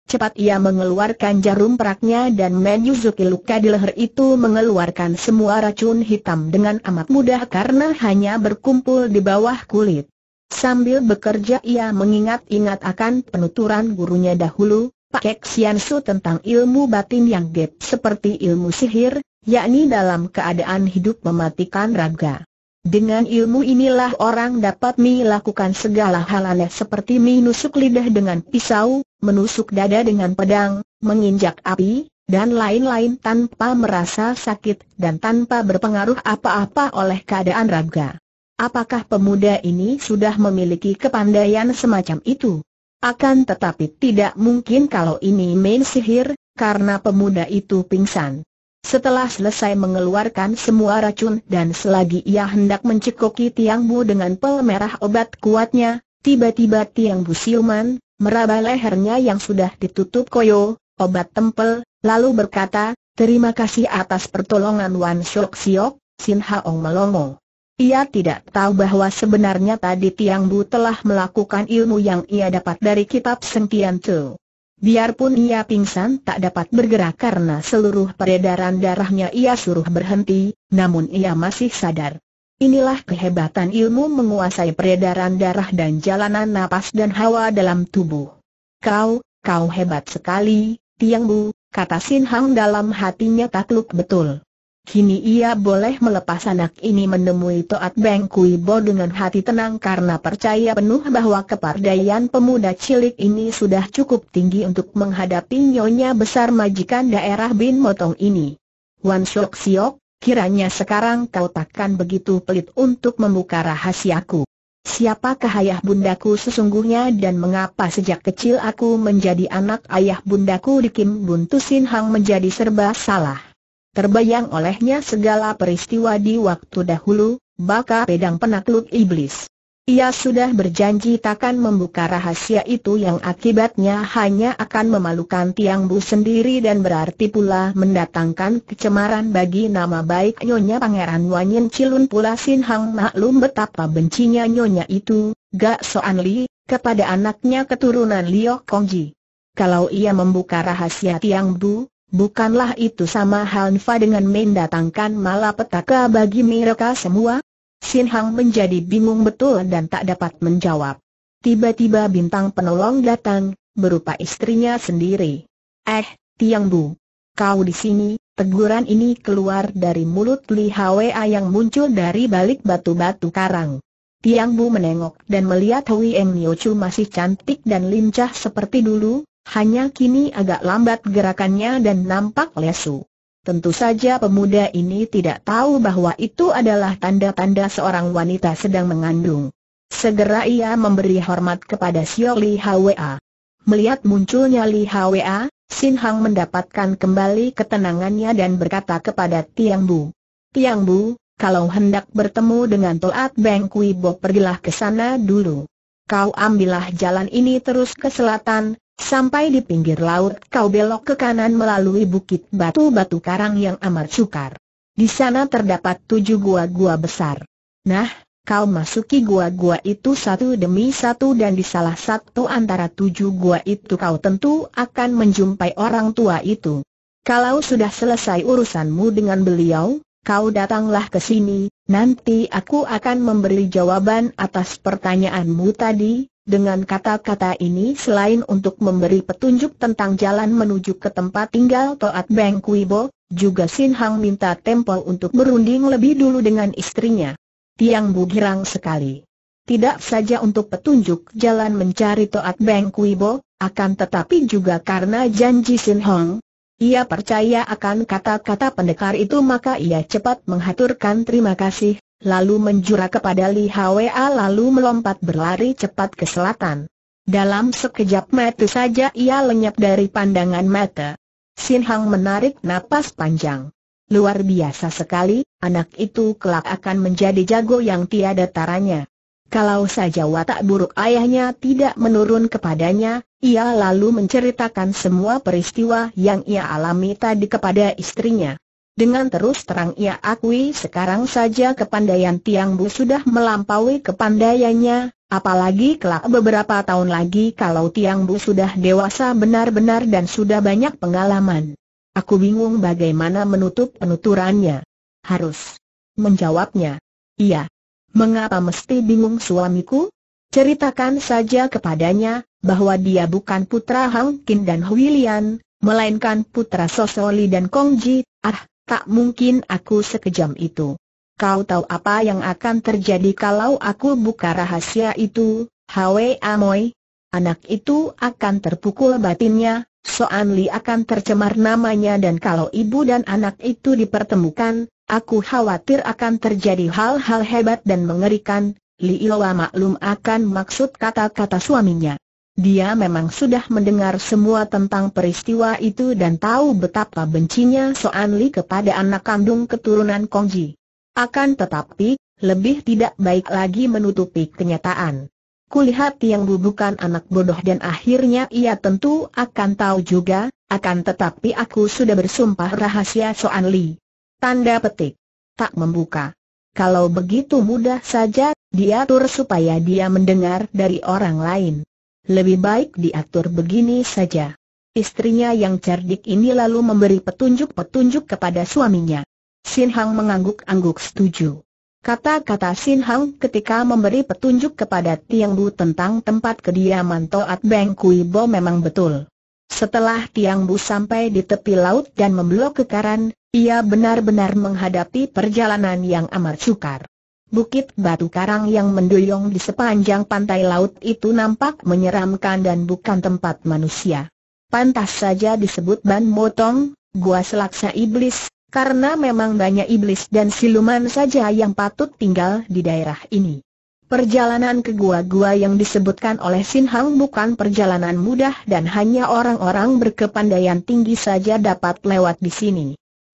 Cepat ia mengeluarkan jarum peraknya dan menyusuki luka di leher itu, mengeluarkan semua racun hitam dengan amat mudah karena hanya berkumpul di bawah kulit. Sambil bekerja ia mengingat-ingat akan penuturan gurunya dahulu, Pak Kek Sin Kiam, tentang ilmu batin yang gaib seperti ilmu sihir, yakni dalam keadaan hidup mematikan raga. Dengan ilmu inilah orang dapat melakukan segala hal aneh seperti menusuk lidah dengan pisau, menusuk dada dengan pedang, menginjak api, dan lain-lain tanpa merasa sakit dan tanpa berpengaruh apa-apa oleh keadaan raga. Apakah pemuda ini sudah memiliki kepandaian semacam itu? Akan tetapi tidak mungkin kalau ini main sihir, karena pemuda itu pingsan. Setelah selesai mengeluarkan semua racun dan selagi ia hendak mencekoki Tiang Bu dengan pemerah obat kuatnya, tiba-tiba Tiang Bu siuman, meraba lehernya yang sudah ditutup koyo, obat tempel, lalu berkata, "Terima kasih atas pertolongan Wan Siok Siok." Sin Hong melongo. Ia tidak tahu bahwa sebenarnya tadi Tiang Bu telah melakukan ilmu yang ia dapat dari kitab Seng Kian Tu. Biarpun ia pingsan tak dapat bergerak karena seluruh peredaran darahnya ia suruh berhenti, namun ia masih sadar. Inilah kehebatan ilmu menguasai peredaran darah dan jalanan napas dan hawa dalam tubuh. Kau hebat sekali, Tiang Bu, kata Sin Hong dalam hatinya takluk betul. Kini ia boleh melepas anak ini menemui Toat Beng Kui Bo dengan hati tenang karena percaya penuh bahwa kepandaian pemuda cilik ini sudah cukup tinggi untuk menghadapi nyonya besar majikan daerah Ban Motong ini. "Wan Siok Siok, kiranya sekarang kau takkan begitu pelit untuk membuka rahasiaku. Siapakah ayah bundaku sesungguhnya dan mengapa sejak kecil aku menjadi anak ayah bundaku?" dikimbun Sin Hong menjadi serba salah. Terbayang olehnya segala peristiwa di waktu dahulu, bakal pedang penakluk iblis. Ia sudah berjanji takkan membuka rahasia itu yang akibatnya hanya akan memalukan Tiang Bu sendiri dan berarti pula mendatangkan kecemaran bagi nama baik nyonya Pangeran Wanyin Cilun. Pula Sin Hong maklum betapa bencinya nyonya itu, Gak Soan Li, kepada anaknya keturunan Liu Kong Ji. Kalau ia membuka rahasia Tiang Bu, bukanlah itu sama halnya dengan mendatangkan malapetaka bagi mereka semua? Sin Hong menjadi bingung betul dan tak dapat menjawab. Tiba-tiba bintang penolong datang, berupa istrinya sendiri. Tiang Bu, kau di sini?" Teguran ini keluar dari mulut Li Hwa yang muncul dari balik batu-batu karang. Tiang Bu menengok dan melihat Huyen Niochu masih cantik dan lincah seperti dulu, hanya kini agak lambat gerakannya dan nampak lesu. Tentu saja pemuda ini tidak tahu bahwa itu adalah tanda-tanda seorang wanita sedang mengandung. Segera ia memberi hormat kepada Sio Li Hwa. Melihat munculnya Li Hwa, Sin Hong mendapatkan kembali ketenangannya dan berkata kepada Tiang Bu, "Tiang Bu, kalau hendak bertemu dengan Toat Beng Kui Bo pergilah ke sana dulu. Kau ambillah jalan ini terus ke selatan. Sampai di pinggir laut kau belok ke kanan melalui bukit batu-batu karang yang amat sukar. Di sana terdapat 7 gua-gua besar. Nah, kau masuki gua-gua itu satu demi satu dan di salah satu antara 7 gua itu kau tentu akan menjumpai orang tua itu. Kalau sudah selesai urusanmu dengan beliau, kau datanglah ke sini, nanti aku akan memberi jawaban atas pertanyaanmu tadi." Dengan kata-kata ini selain untuk memberi petunjuk tentang jalan menuju ke tempat tinggal Toat Beng Kui Bo, juga Sin Hong minta tempo untuk berunding lebih dulu dengan istrinya. Tiang Bu girang sekali. Tidak saja untuk petunjuk jalan mencari Toat Beng Kui Bo, akan tetapi juga karena janji Sin Hong. Ia percaya akan kata-kata pendekar itu maka ia cepat menghaturkan terima kasih, lalu menjura kepada Li Hwa lalu melompat berlari cepat ke selatan. Dalam sekejap mata saja ia lenyap dari pandangan mata. Sin Hong menarik napas panjang. Luar biasa sekali, anak itu kelak akan menjadi jago yang tiada taranya. Kalau saja watak buruk ayahnya tidak menurun kepadanya, ia lalu menceritakan semua peristiwa yang ia alami tadi kepada istrinya. Dengan terus terang ia akui sekarang saja kepandaian Tiang Bu sudah melampaui kepandaiannya, apalagi kelak beberapa tahun lagi kalau Tiang Bu sudah dewasa benar-benar dan sudah banyak pengalaman. Aku bingung bagaimana menutup penuturannya. Harus menjawabnya. Iya. Mengapa mesti bingung suamiku? Ceritakan saja kepadanya bahwa dia bukan putra Hang Kin dan Hui Lian, melainkan putra Sosoli dan Kong Ji. Ah, tak mungkin aku sekejam itu. Kau tahu apa yang akan terjadi kalau aku buka rahasia itu, Hwe Amoy? Anak itu akan terpukul batinnya, Soan Li akan tercemar namanya, dan kalau ibu dan anak itu dipertemukan, aku khawatir akan terjadi hal-hal hebat dan mengerikan. Li Hwa maklum akan maksud kata-kata suaminya. Dia memang sudah mendengar semua tentang peristiwa itu dan tahu betapa bencinya Soan Li kepada anak kandung keturunan Kong Ji. Akan tetapi, lebih tidak baik lagi menutupi kenyataan. Kulihat Tiang Bu bukan anak bodoh dan akhirnya ia tentu akan tahu juga, akan tetapi aku sudah bersumpah rahasia Soan Li. Tanda petik. Tak membuka. Kalau begitu mudah saja, diatur supaya dia mendengar dari orang lain. Lebih baik diatur begini saja. Istrinya yang cerdik ini lalu memberi petunjuk-petunjuk kepada suaminya. Sin Hong mengangguk-angguk setuju. Kata-kata Sin Hong ketika memberi petunjuk kepada Tiang Bu tentang tempat kediaman Toat Beng Kui Bo memang betul. Setelah Tiang Bu sampai di tepi laut dan memblok kekaran, ia benar-benar menghadapi perjalanan yang amat sukar. Bukit batu karang yang mendoyong di sepanjang pantai laut itu nampak menyeramkan dan bukan tempat manusia. Pantas saja disebut Ban Motong, gua selaksa iblis, karena memang banyak iblis dan siluman saja yang patut tinggal di daerah ini. Perjalanan ke gua-gua yang disebutkan oleh Sin Hong bukan perjalanan mudah dan hanya orang-orang berkepandaian tinggi saja dapat lewat di sini.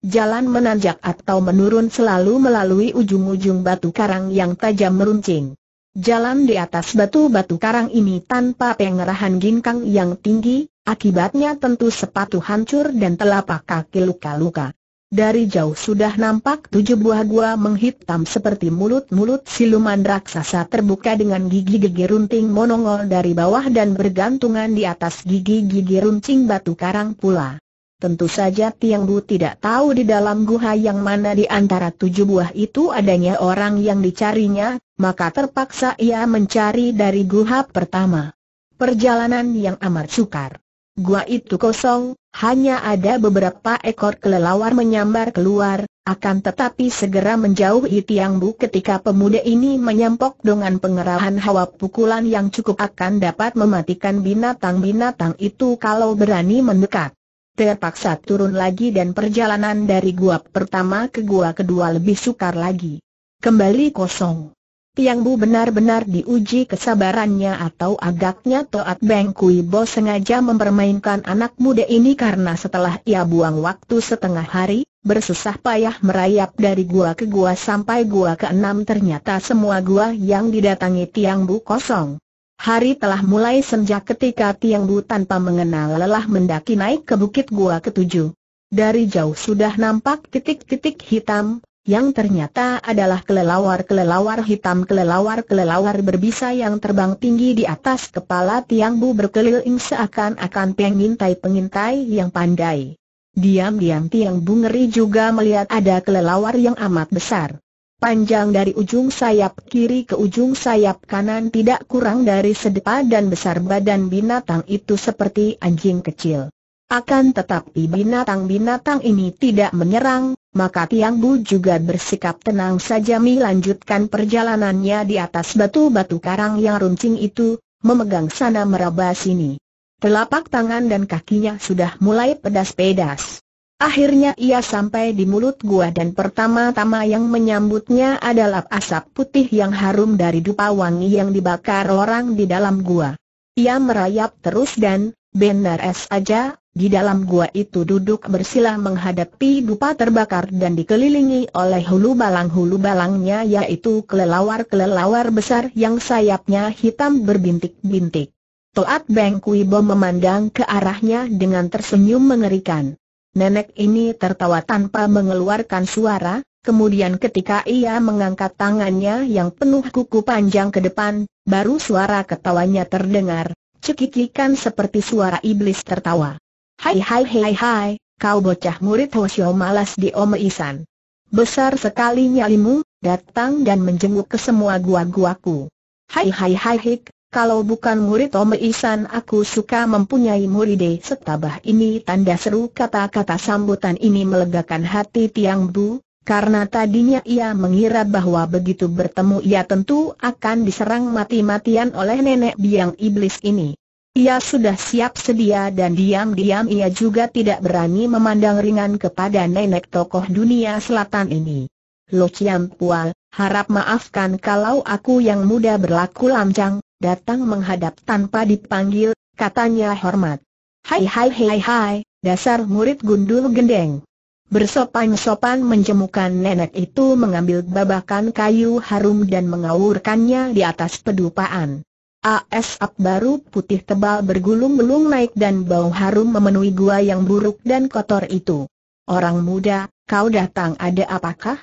Jalan menanjak atau menurun selalu melalui ujung-ujung batu karang yang tajam meruncing. Jalan di atas batu-batu karang ini tanpa pengerahan ginkang yang tinggi, akibatnya tentu sepatu hancur dan telapak kaki luka-luka. Dari jauh sudah nampak 7 buah gua menghitam seperti mulut-mulut siluman raksasa terbuka dengan gigi-gigi runting monongol dari bawah dan bergantungan di atas gigi-gigi runcing batu karang pula. Tentu saja Tiang Bu tidak tahu di dalam gua yang mana di antara 7 buah itu adanya orang yang dicarinya, maka terpaksa ia mencari dari gua pertama. Perjalanan yang amat sukar. Gua itu kosong, hanya ada beberapa ekor kelelawar menyambar keluar, akan tetapi segera menjauhi Tiang Bu ketika pemuda ini menyampok dengan pengerahan hawa pukulan yang cukup akan dapat mematikan binatang-binatang itu kalau berani mendekat. Terpaksa turun lagi dan perjalanan dari gua pertama ke gua kedua lebih sukar lagi. Kembali kosong. Tiang Bu benar-benar diuji kesabarannya atau agaknya Toat Beng Kui Bo sengaja mempermainkan anak muda ini karena setelah ia buang waktu setengah hari, bersusah payah merayap dari gua ke gua sampai gua ke-6 ternyata semua gua yang didatangi Tiang Bu kosong. Hari telah mulai senja ketika Tiang Bu tanpa mengenal lelah mendaki naik ke bukit gua ke-7. Dari jauh sudah nampak titik-titik hitam, yang ternyata adalah kelelawar-kelelawar hitam, kelelawar-kelelawar berbisa yang terbang tinggi di atas kepala Tiang Bu berkeliling seakan-akan pengintai-pengintai yang pandai. Diam-diam Tiang Bu ngeri juga melihat ada kelelawar yang amat besar. Panjang dari ujung sayap kiri ke ujung sayap kanan tidak kurang dari sedepa dan besar badan binatang itu seperti anjing kecil. Akan tetapi binatang-binatang ini tidak menyerang, maka Tiang Bu juga bersikap tenang saja melanjutkan perjalanannya di atas batu-batu karang yang runcing itu, memegang sana meraba sini. Telapak tangan dan kakinya sudah mulai pedas-pedas. Akhirnya ia sampai di mulut gua dan pertama-tama yang menyambutnya adalah asap putih yang harum dari dupa wangi yang dibakar orang di dalam gua. Ia merayap terus dan, Benar saja, di dalam gua itu duduk bersila menghadapi dupa terbakar dan dikelilingi oleh hulu balang-balangnya yaitu kelelawar-kelelawar besar yang sayapnya hitam berbintik-bintik. Toat Beng Kui Bo memandang ke arahnya dengan tersenyum mengerikan. Nenek ini tertawa tanpa mengeluarkan suara, kemudian ketika ia mengangkat tangannya yang penuh kuku panjang ke depan, baru suara ketawanya terdengar. Cekikikan seperti suara iblis tertawa. Hai hai hai hai, kau bocah murid Hosyo malas di Omei San. Besar sekali nyalimu, datang dan menjenguk ke semua gua-guaku. Hai hai hai hik, kalau bukan murid Omei San aku suka mempunyai murid setabah ini. Tanda seru kata-kata sambutan ini melegakan hati Tiang Bu, karena tadinya ia mengira bahwa begitu bertemu ia tentu akan diserang mati-matian oleh nenek biang iblis ini. Ia sudah siap sedia dan diam-diam ia juga tidak berani memandang ringan kepada nenek tokoh dunia selatan ini. Lo Ciam Pual, harap maafkan kalau aku yang muda berlaku lancang, datang menghadap tanpa dipanggil, katanya hormat. Hai hai hai hai, dasar murid gundul gendeng. Bersopan-sopan menjemukan nenek itu mengambil babakan kayu harum dan mengaurkannya di atas pedupaan. Asap baru putih tebal bergulung-gulung naik dan bau harum memenuhi gua yang buruk dan kotor itu. Orang muda, kau datang ada apakah?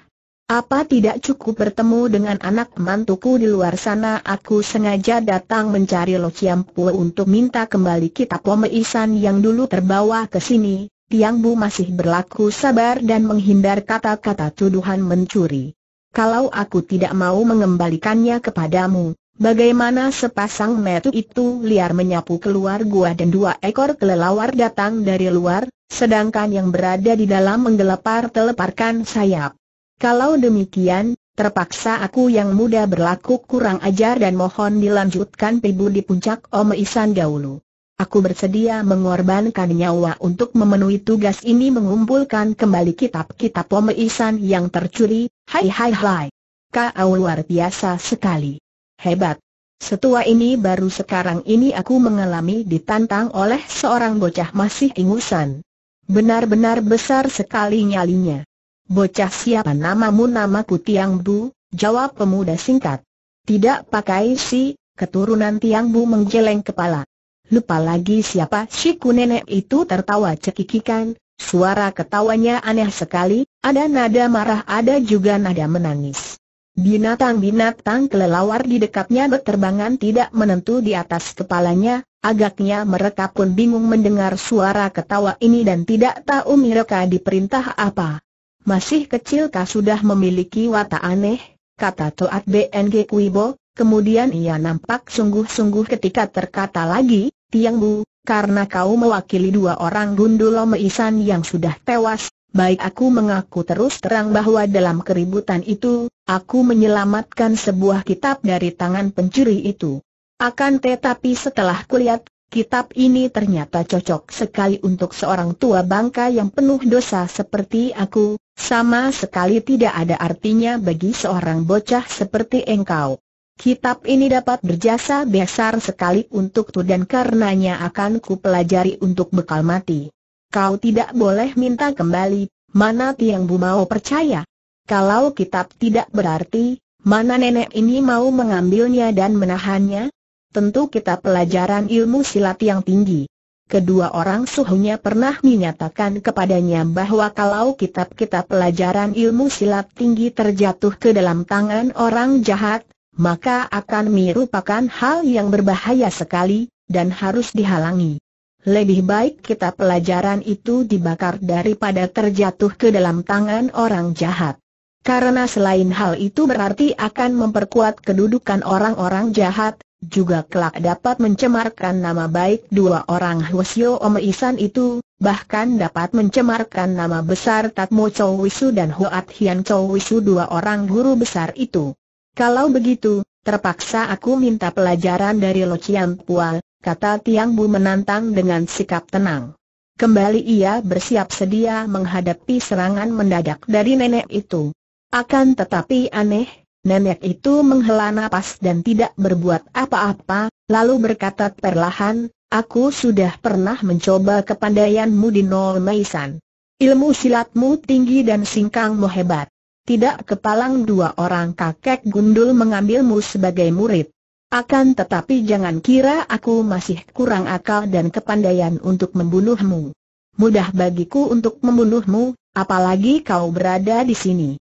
Apa tidak cukup bertemu dengan anak mantuku di luar sana? Aku sengaja datang mencari Lo Ciam Pue untuk minta kembali kitab Omei San yang dulu terbawa ke sini. Tiang Bu masih berlaku sabar dan menghindar kata-kata tuduhan mencuri. Kalau aku tidak mau mengembalikannya kepadamu, bagaimana sepasang mata itu liar menyapu keluar gua dan dua ekor kelelawar datang dari luar, sedangkan yang berada di dalam menggelepar-teleparkan sayap. Kalau demikian, terpaksa aku yang muda berlaku kurang ajar dan mohon dilanjutkan pibu di puncak Omei San dahulu. Aku bersedia mengorbankan nyawa untuk memenuhi tugas ini mengumpulkan kembali kitab-kitab Omei San yang tercuri. Hai hai hai, kau luar biasa sekali. Hebat. Setua ini baru sekarang ini aku mengalami ditantang oleh seorang bocah masih ingusan. Benar-benar besar sekali nyalinya. Bocah siapa namamu? Namaku Tiang Bu, jawab pemuda singkat. Tidak pakai si, keturunan Tiang Bu menggeleng kepala. Lupa lagi siapa si? Ku nenek itu tertawa cekikikan, suara ketawanya aneh sekali, ada nada marah ada juga nada menangis. Binatang-binatang kelelawar di dekatnya berterbangan tidak menentu di atas kepalanya, agaknya mereka pun bingung mendengar suara ketawa ini dan tidak tahu mereka diperintah apa. Masih kecilkah sudah memiliki watak aneh, kata Toat Beng Kui Bo, kemudian ia nampak sungguh-sungguh ketika terkata lagi. Tiang Bu, karena kau mewakili dua orang gundul Omei San yang sudah tewas, baik aku mengaku terus terang bahwa dalam keributan itu, aku menyelamatkan sebuah kitab dari tangan pencuri itu. Akan tetapi setelah kulihat, kitab ini ternyata cocok sekali untuk seorang tua bangka yang penuh dosa seperti aku, sama sekali tidak ada artinya bagi seorang bocah seperti engkau. Kitab ini dapat berjasa besar sekali untukku dan karenanya akan kupelajari untuk bekal mati. Kau tidak boleh minta kembali, mana Tiang Bu mau percaya? Kalau kitab tidak berarti, mana nenek ini mau mengambilnya dan menahannya? Tentu kita pelajaran ilmu silat yang tinggi. Kedua orang suhunya pernah menyatakan kepadanya bahwa kalau kitab-kitab pelajaran ilmu silat tinggi terjatuh ke dalam tangan orang jahat, maka akan merupakan hal yang berbahaya sekali, dan harus dihalangi. Lebih baik kitab pelajaran itu dibakar daripada terjatuh ke dalam tangan orang jahat. Karena selain hal itu berarti akan memperkuat kedudukan orang-orang jahat, juga kelak dapat mencemarkan nama baik dua orang Hwasyo Omei San itu, bahkan dapat mencemarkan nama besar Tatmo Chow Wisu dan Huat Hian Chow Wisu, dua orang guru besar itu. Kalau begitu, terpaksa aku minta pelajaran dari Lo Ciam Pual, kata Tiang Bu menantang dengan sikap tenang. Kembali ia bersiap sedia menghadapi serangan mendadak dari nenek itu. Akan tetapi aneh, nenek itu menghela napas dan tidak berbuat apa-apa, lalu berkata perlahan, Aku sudah pernah mencoba kepandaianmu di Omei San. Ilmu silatmu tinggi dan singkangmu hebat. Tidak kepalang dua orang kakek gundul mengambilmu sebagai murid. Akan tetapi jangan kira aku masih kurang akal dan kepandaian untuk membunuhmu. Mudah bagiku untuk membunuhmu, apalagi kau berada di sini.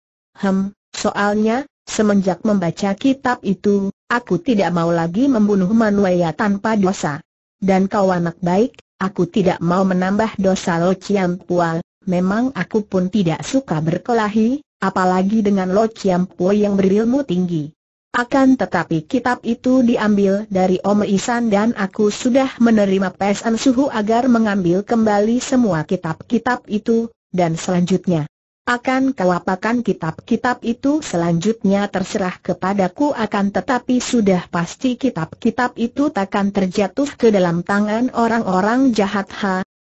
Soalnya, semenjak membaca kitab itu, aku tidak mau lagi membunuh manusia tanpa dosa. Dan kau anak baik, aku tidak mau menambah dosa Lo Ciam Pual. Memang aku pun tidak suka berkelahi, apalagi dengan Lo Ciam Pual yang berilmu tinggi. Akan tetapi kitab itu diambil dari Omei San dan aku sudah menerima pesan suhu agar mengambil kembali semua kitab-kitab itu, dan selanjutnya. Akan kau apakan kitab-kitab itu selanjutnya terserah kepadaku, akan tetapi sudah pasti kitab-kitab itu takkan terjatuh ke dalam tangan orang-orang jahat.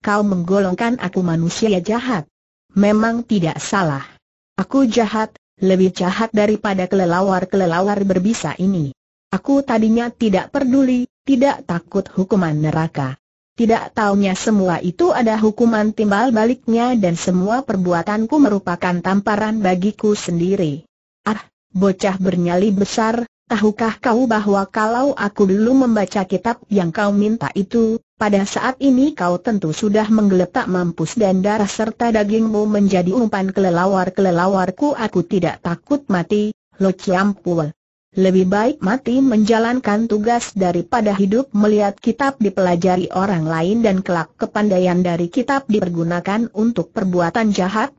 Kau menggolongkan aku manusia jahat. Memang tidak salah. Aku jahat, lebih jahat daripada kelelawar-kelelawar berbisa ini. Aku tadinya tidak peduli, tidak takut hukuman neraka. Tidak taunya semua itu ada hukuman timbal baliknya dan semua perbuatanku merupakan tamparan bagiku sendiri. Ah, bocah bernyali besar, tahukah kau bahwa kalau aku dulu membaca kitab yang kau minta itu, pada saat ini kau tentu sudah menggeletak mampus dan darah serta dagingmu menjadi umpan kelelawar-kelelawarku. Aku tidak takut mati, Lo Ciam Pual. Lebih baik mati menjalankan tugas daripada hidup melihat kitab dipelajari orang lain dan kelak kepandaian dari kitab dipergunakan untuk perbuatan jahat.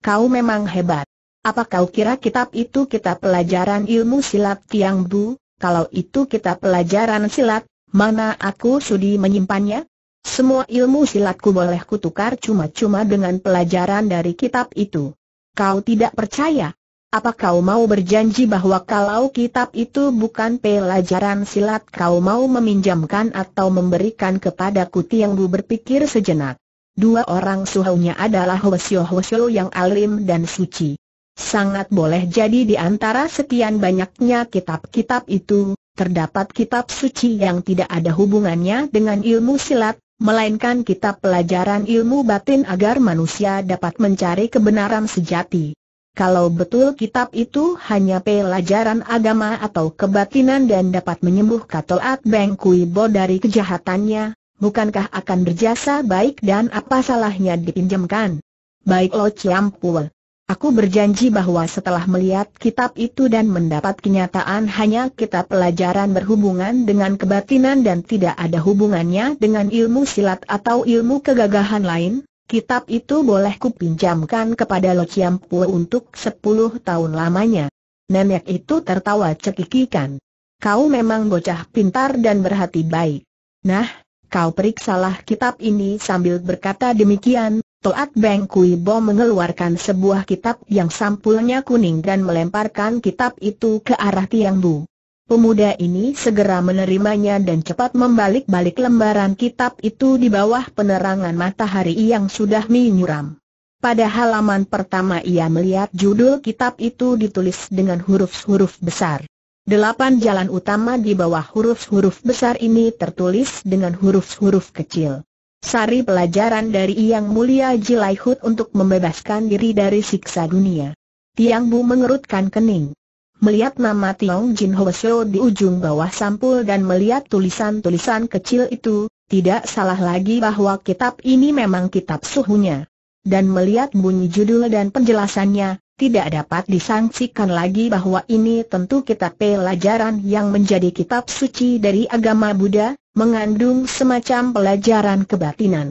Kau memang hebat. Apa kau kira kitab itu kitab pelajaran ilmu silat Tiang Bu? Kalau itu kitab pelajaran silat, mana aku sudi menyimpannya? Semua ilmu silatku boleh kutukar cuma-cuma dengan pelajaran dari kitab itu. Kau tidak percaya? Apa kau mau berjanji bahwa kalau kitab itu bukan pelajaran silat kau mau meminjamkan atau memberikan kepadaku? Tiang Bu berpikir sejenak. Dua orang suhunya adalah Hwasyo-Hwasyo yang alim dan suci. Sangat boleh jadi di antara sekian banyaknya kitab-kitab itu, terdapat kitab suci yang tidak ada hubungannya dengan ilmu silat, melainkan kitab pelajaran ilmu batin agar manusia dapat mencari kebenaran sejati. Kalau betul kitab itu hanya pelajaran agama atau kebatinan dan dapat menyembuhkan Toat Beng Kui Bo dari kejahatannya, bukankah akan berjasa baik dan apa salahnya dipinjamkan? Baik Lo Ciam Pual. Aku berjanji bahwa setelah melihat kitab itu dan mendapat kenyataan hanya kitab pelajaran berhubungan dengan kebatinan dan tidak ada hubungannya dengan ilmu silat atau ilmu kegagahan lain, kitab itu boleh kupinjamkan kepada Lo Ciam Pual untuk 10 tahun lamanya. Nenek itu tertawa cekikikan. Kau memang bocah pintar dan berhati baik. Nah, kau periksalah kitab ini. Sambil berkata demikian, Toat Beng Kui Bo mengeluarkan sebuah kitab yang sampulnya kuning dan melemparkan kitab itu ke arah Tiang Bu. Pemuda ini segera menerimanya dan cepat membalik-balik lembaran kitab itu di bawah penerangan matahari yang sudah menyuram. Pada halaman pertama ia melihat judul kitab itu ditulis dengan huruf-huruf besar. 8 jalan utama di bawah huruf-huruf besar ini tertulis dengan huruf-huruf kecil. Sari pelajaran dari Yang Mulia Jilaihut untuk membebaskan diri dari siksa dunia. Tiang Bu mengerutkan kening. Melihat nama Tiong Jin Ho So di ujung bawah sampul dan melihat tulisan-tulisan kecil itu, tidak salah lagi bahwa kitab ini memang kitab suhunya. Dan melihat bunyi judul dan penjelasannya, tidak dapat disangsikan lagi bahwa ini tentu kitab pelajaran yang menjadi kitab suci dari agama Buddha, mengandung semacam pelajaran kebatinan.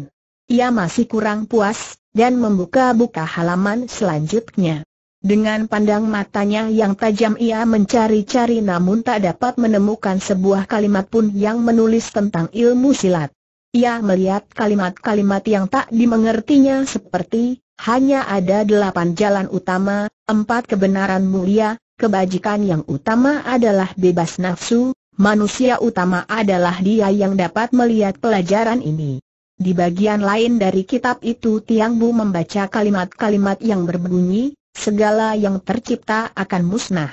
Ia masih kurang puas, dan membuka-buka halaman selanjutnya. Dengan pandang matanya yang tajam ia mencari-cari namun tak dapat menemukan sebuah kalimat pun yang menulis tentang ilmu silat. Ia melihat kalimat-kalimat yang tak dimengertinya seperti, hanya ada 8 jalan utama, 4 kebenaran mulia, kebajikan yang utama adalah bebas nafsu, manusia utama adalah dia yang dapat melihat pelajaran ini. Di bagian lain dari kitab itu Tiang Bu membaca kalimat-kalimat yang berbunyi, segala yang tercipta akan musnah.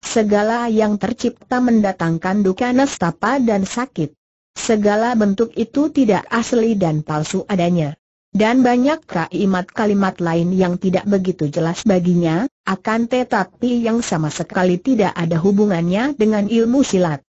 Segala yang tercipta mendatangkan duka, nestapa dan sakit. Segala bentuk itu tidak asli dan palsu adanya. Dan banyak kalimat-kalimat lain yang tidak begitu jelas baginya, akan tetapi yang sama sekali tidak ada hubungannya dengan ilmu silat.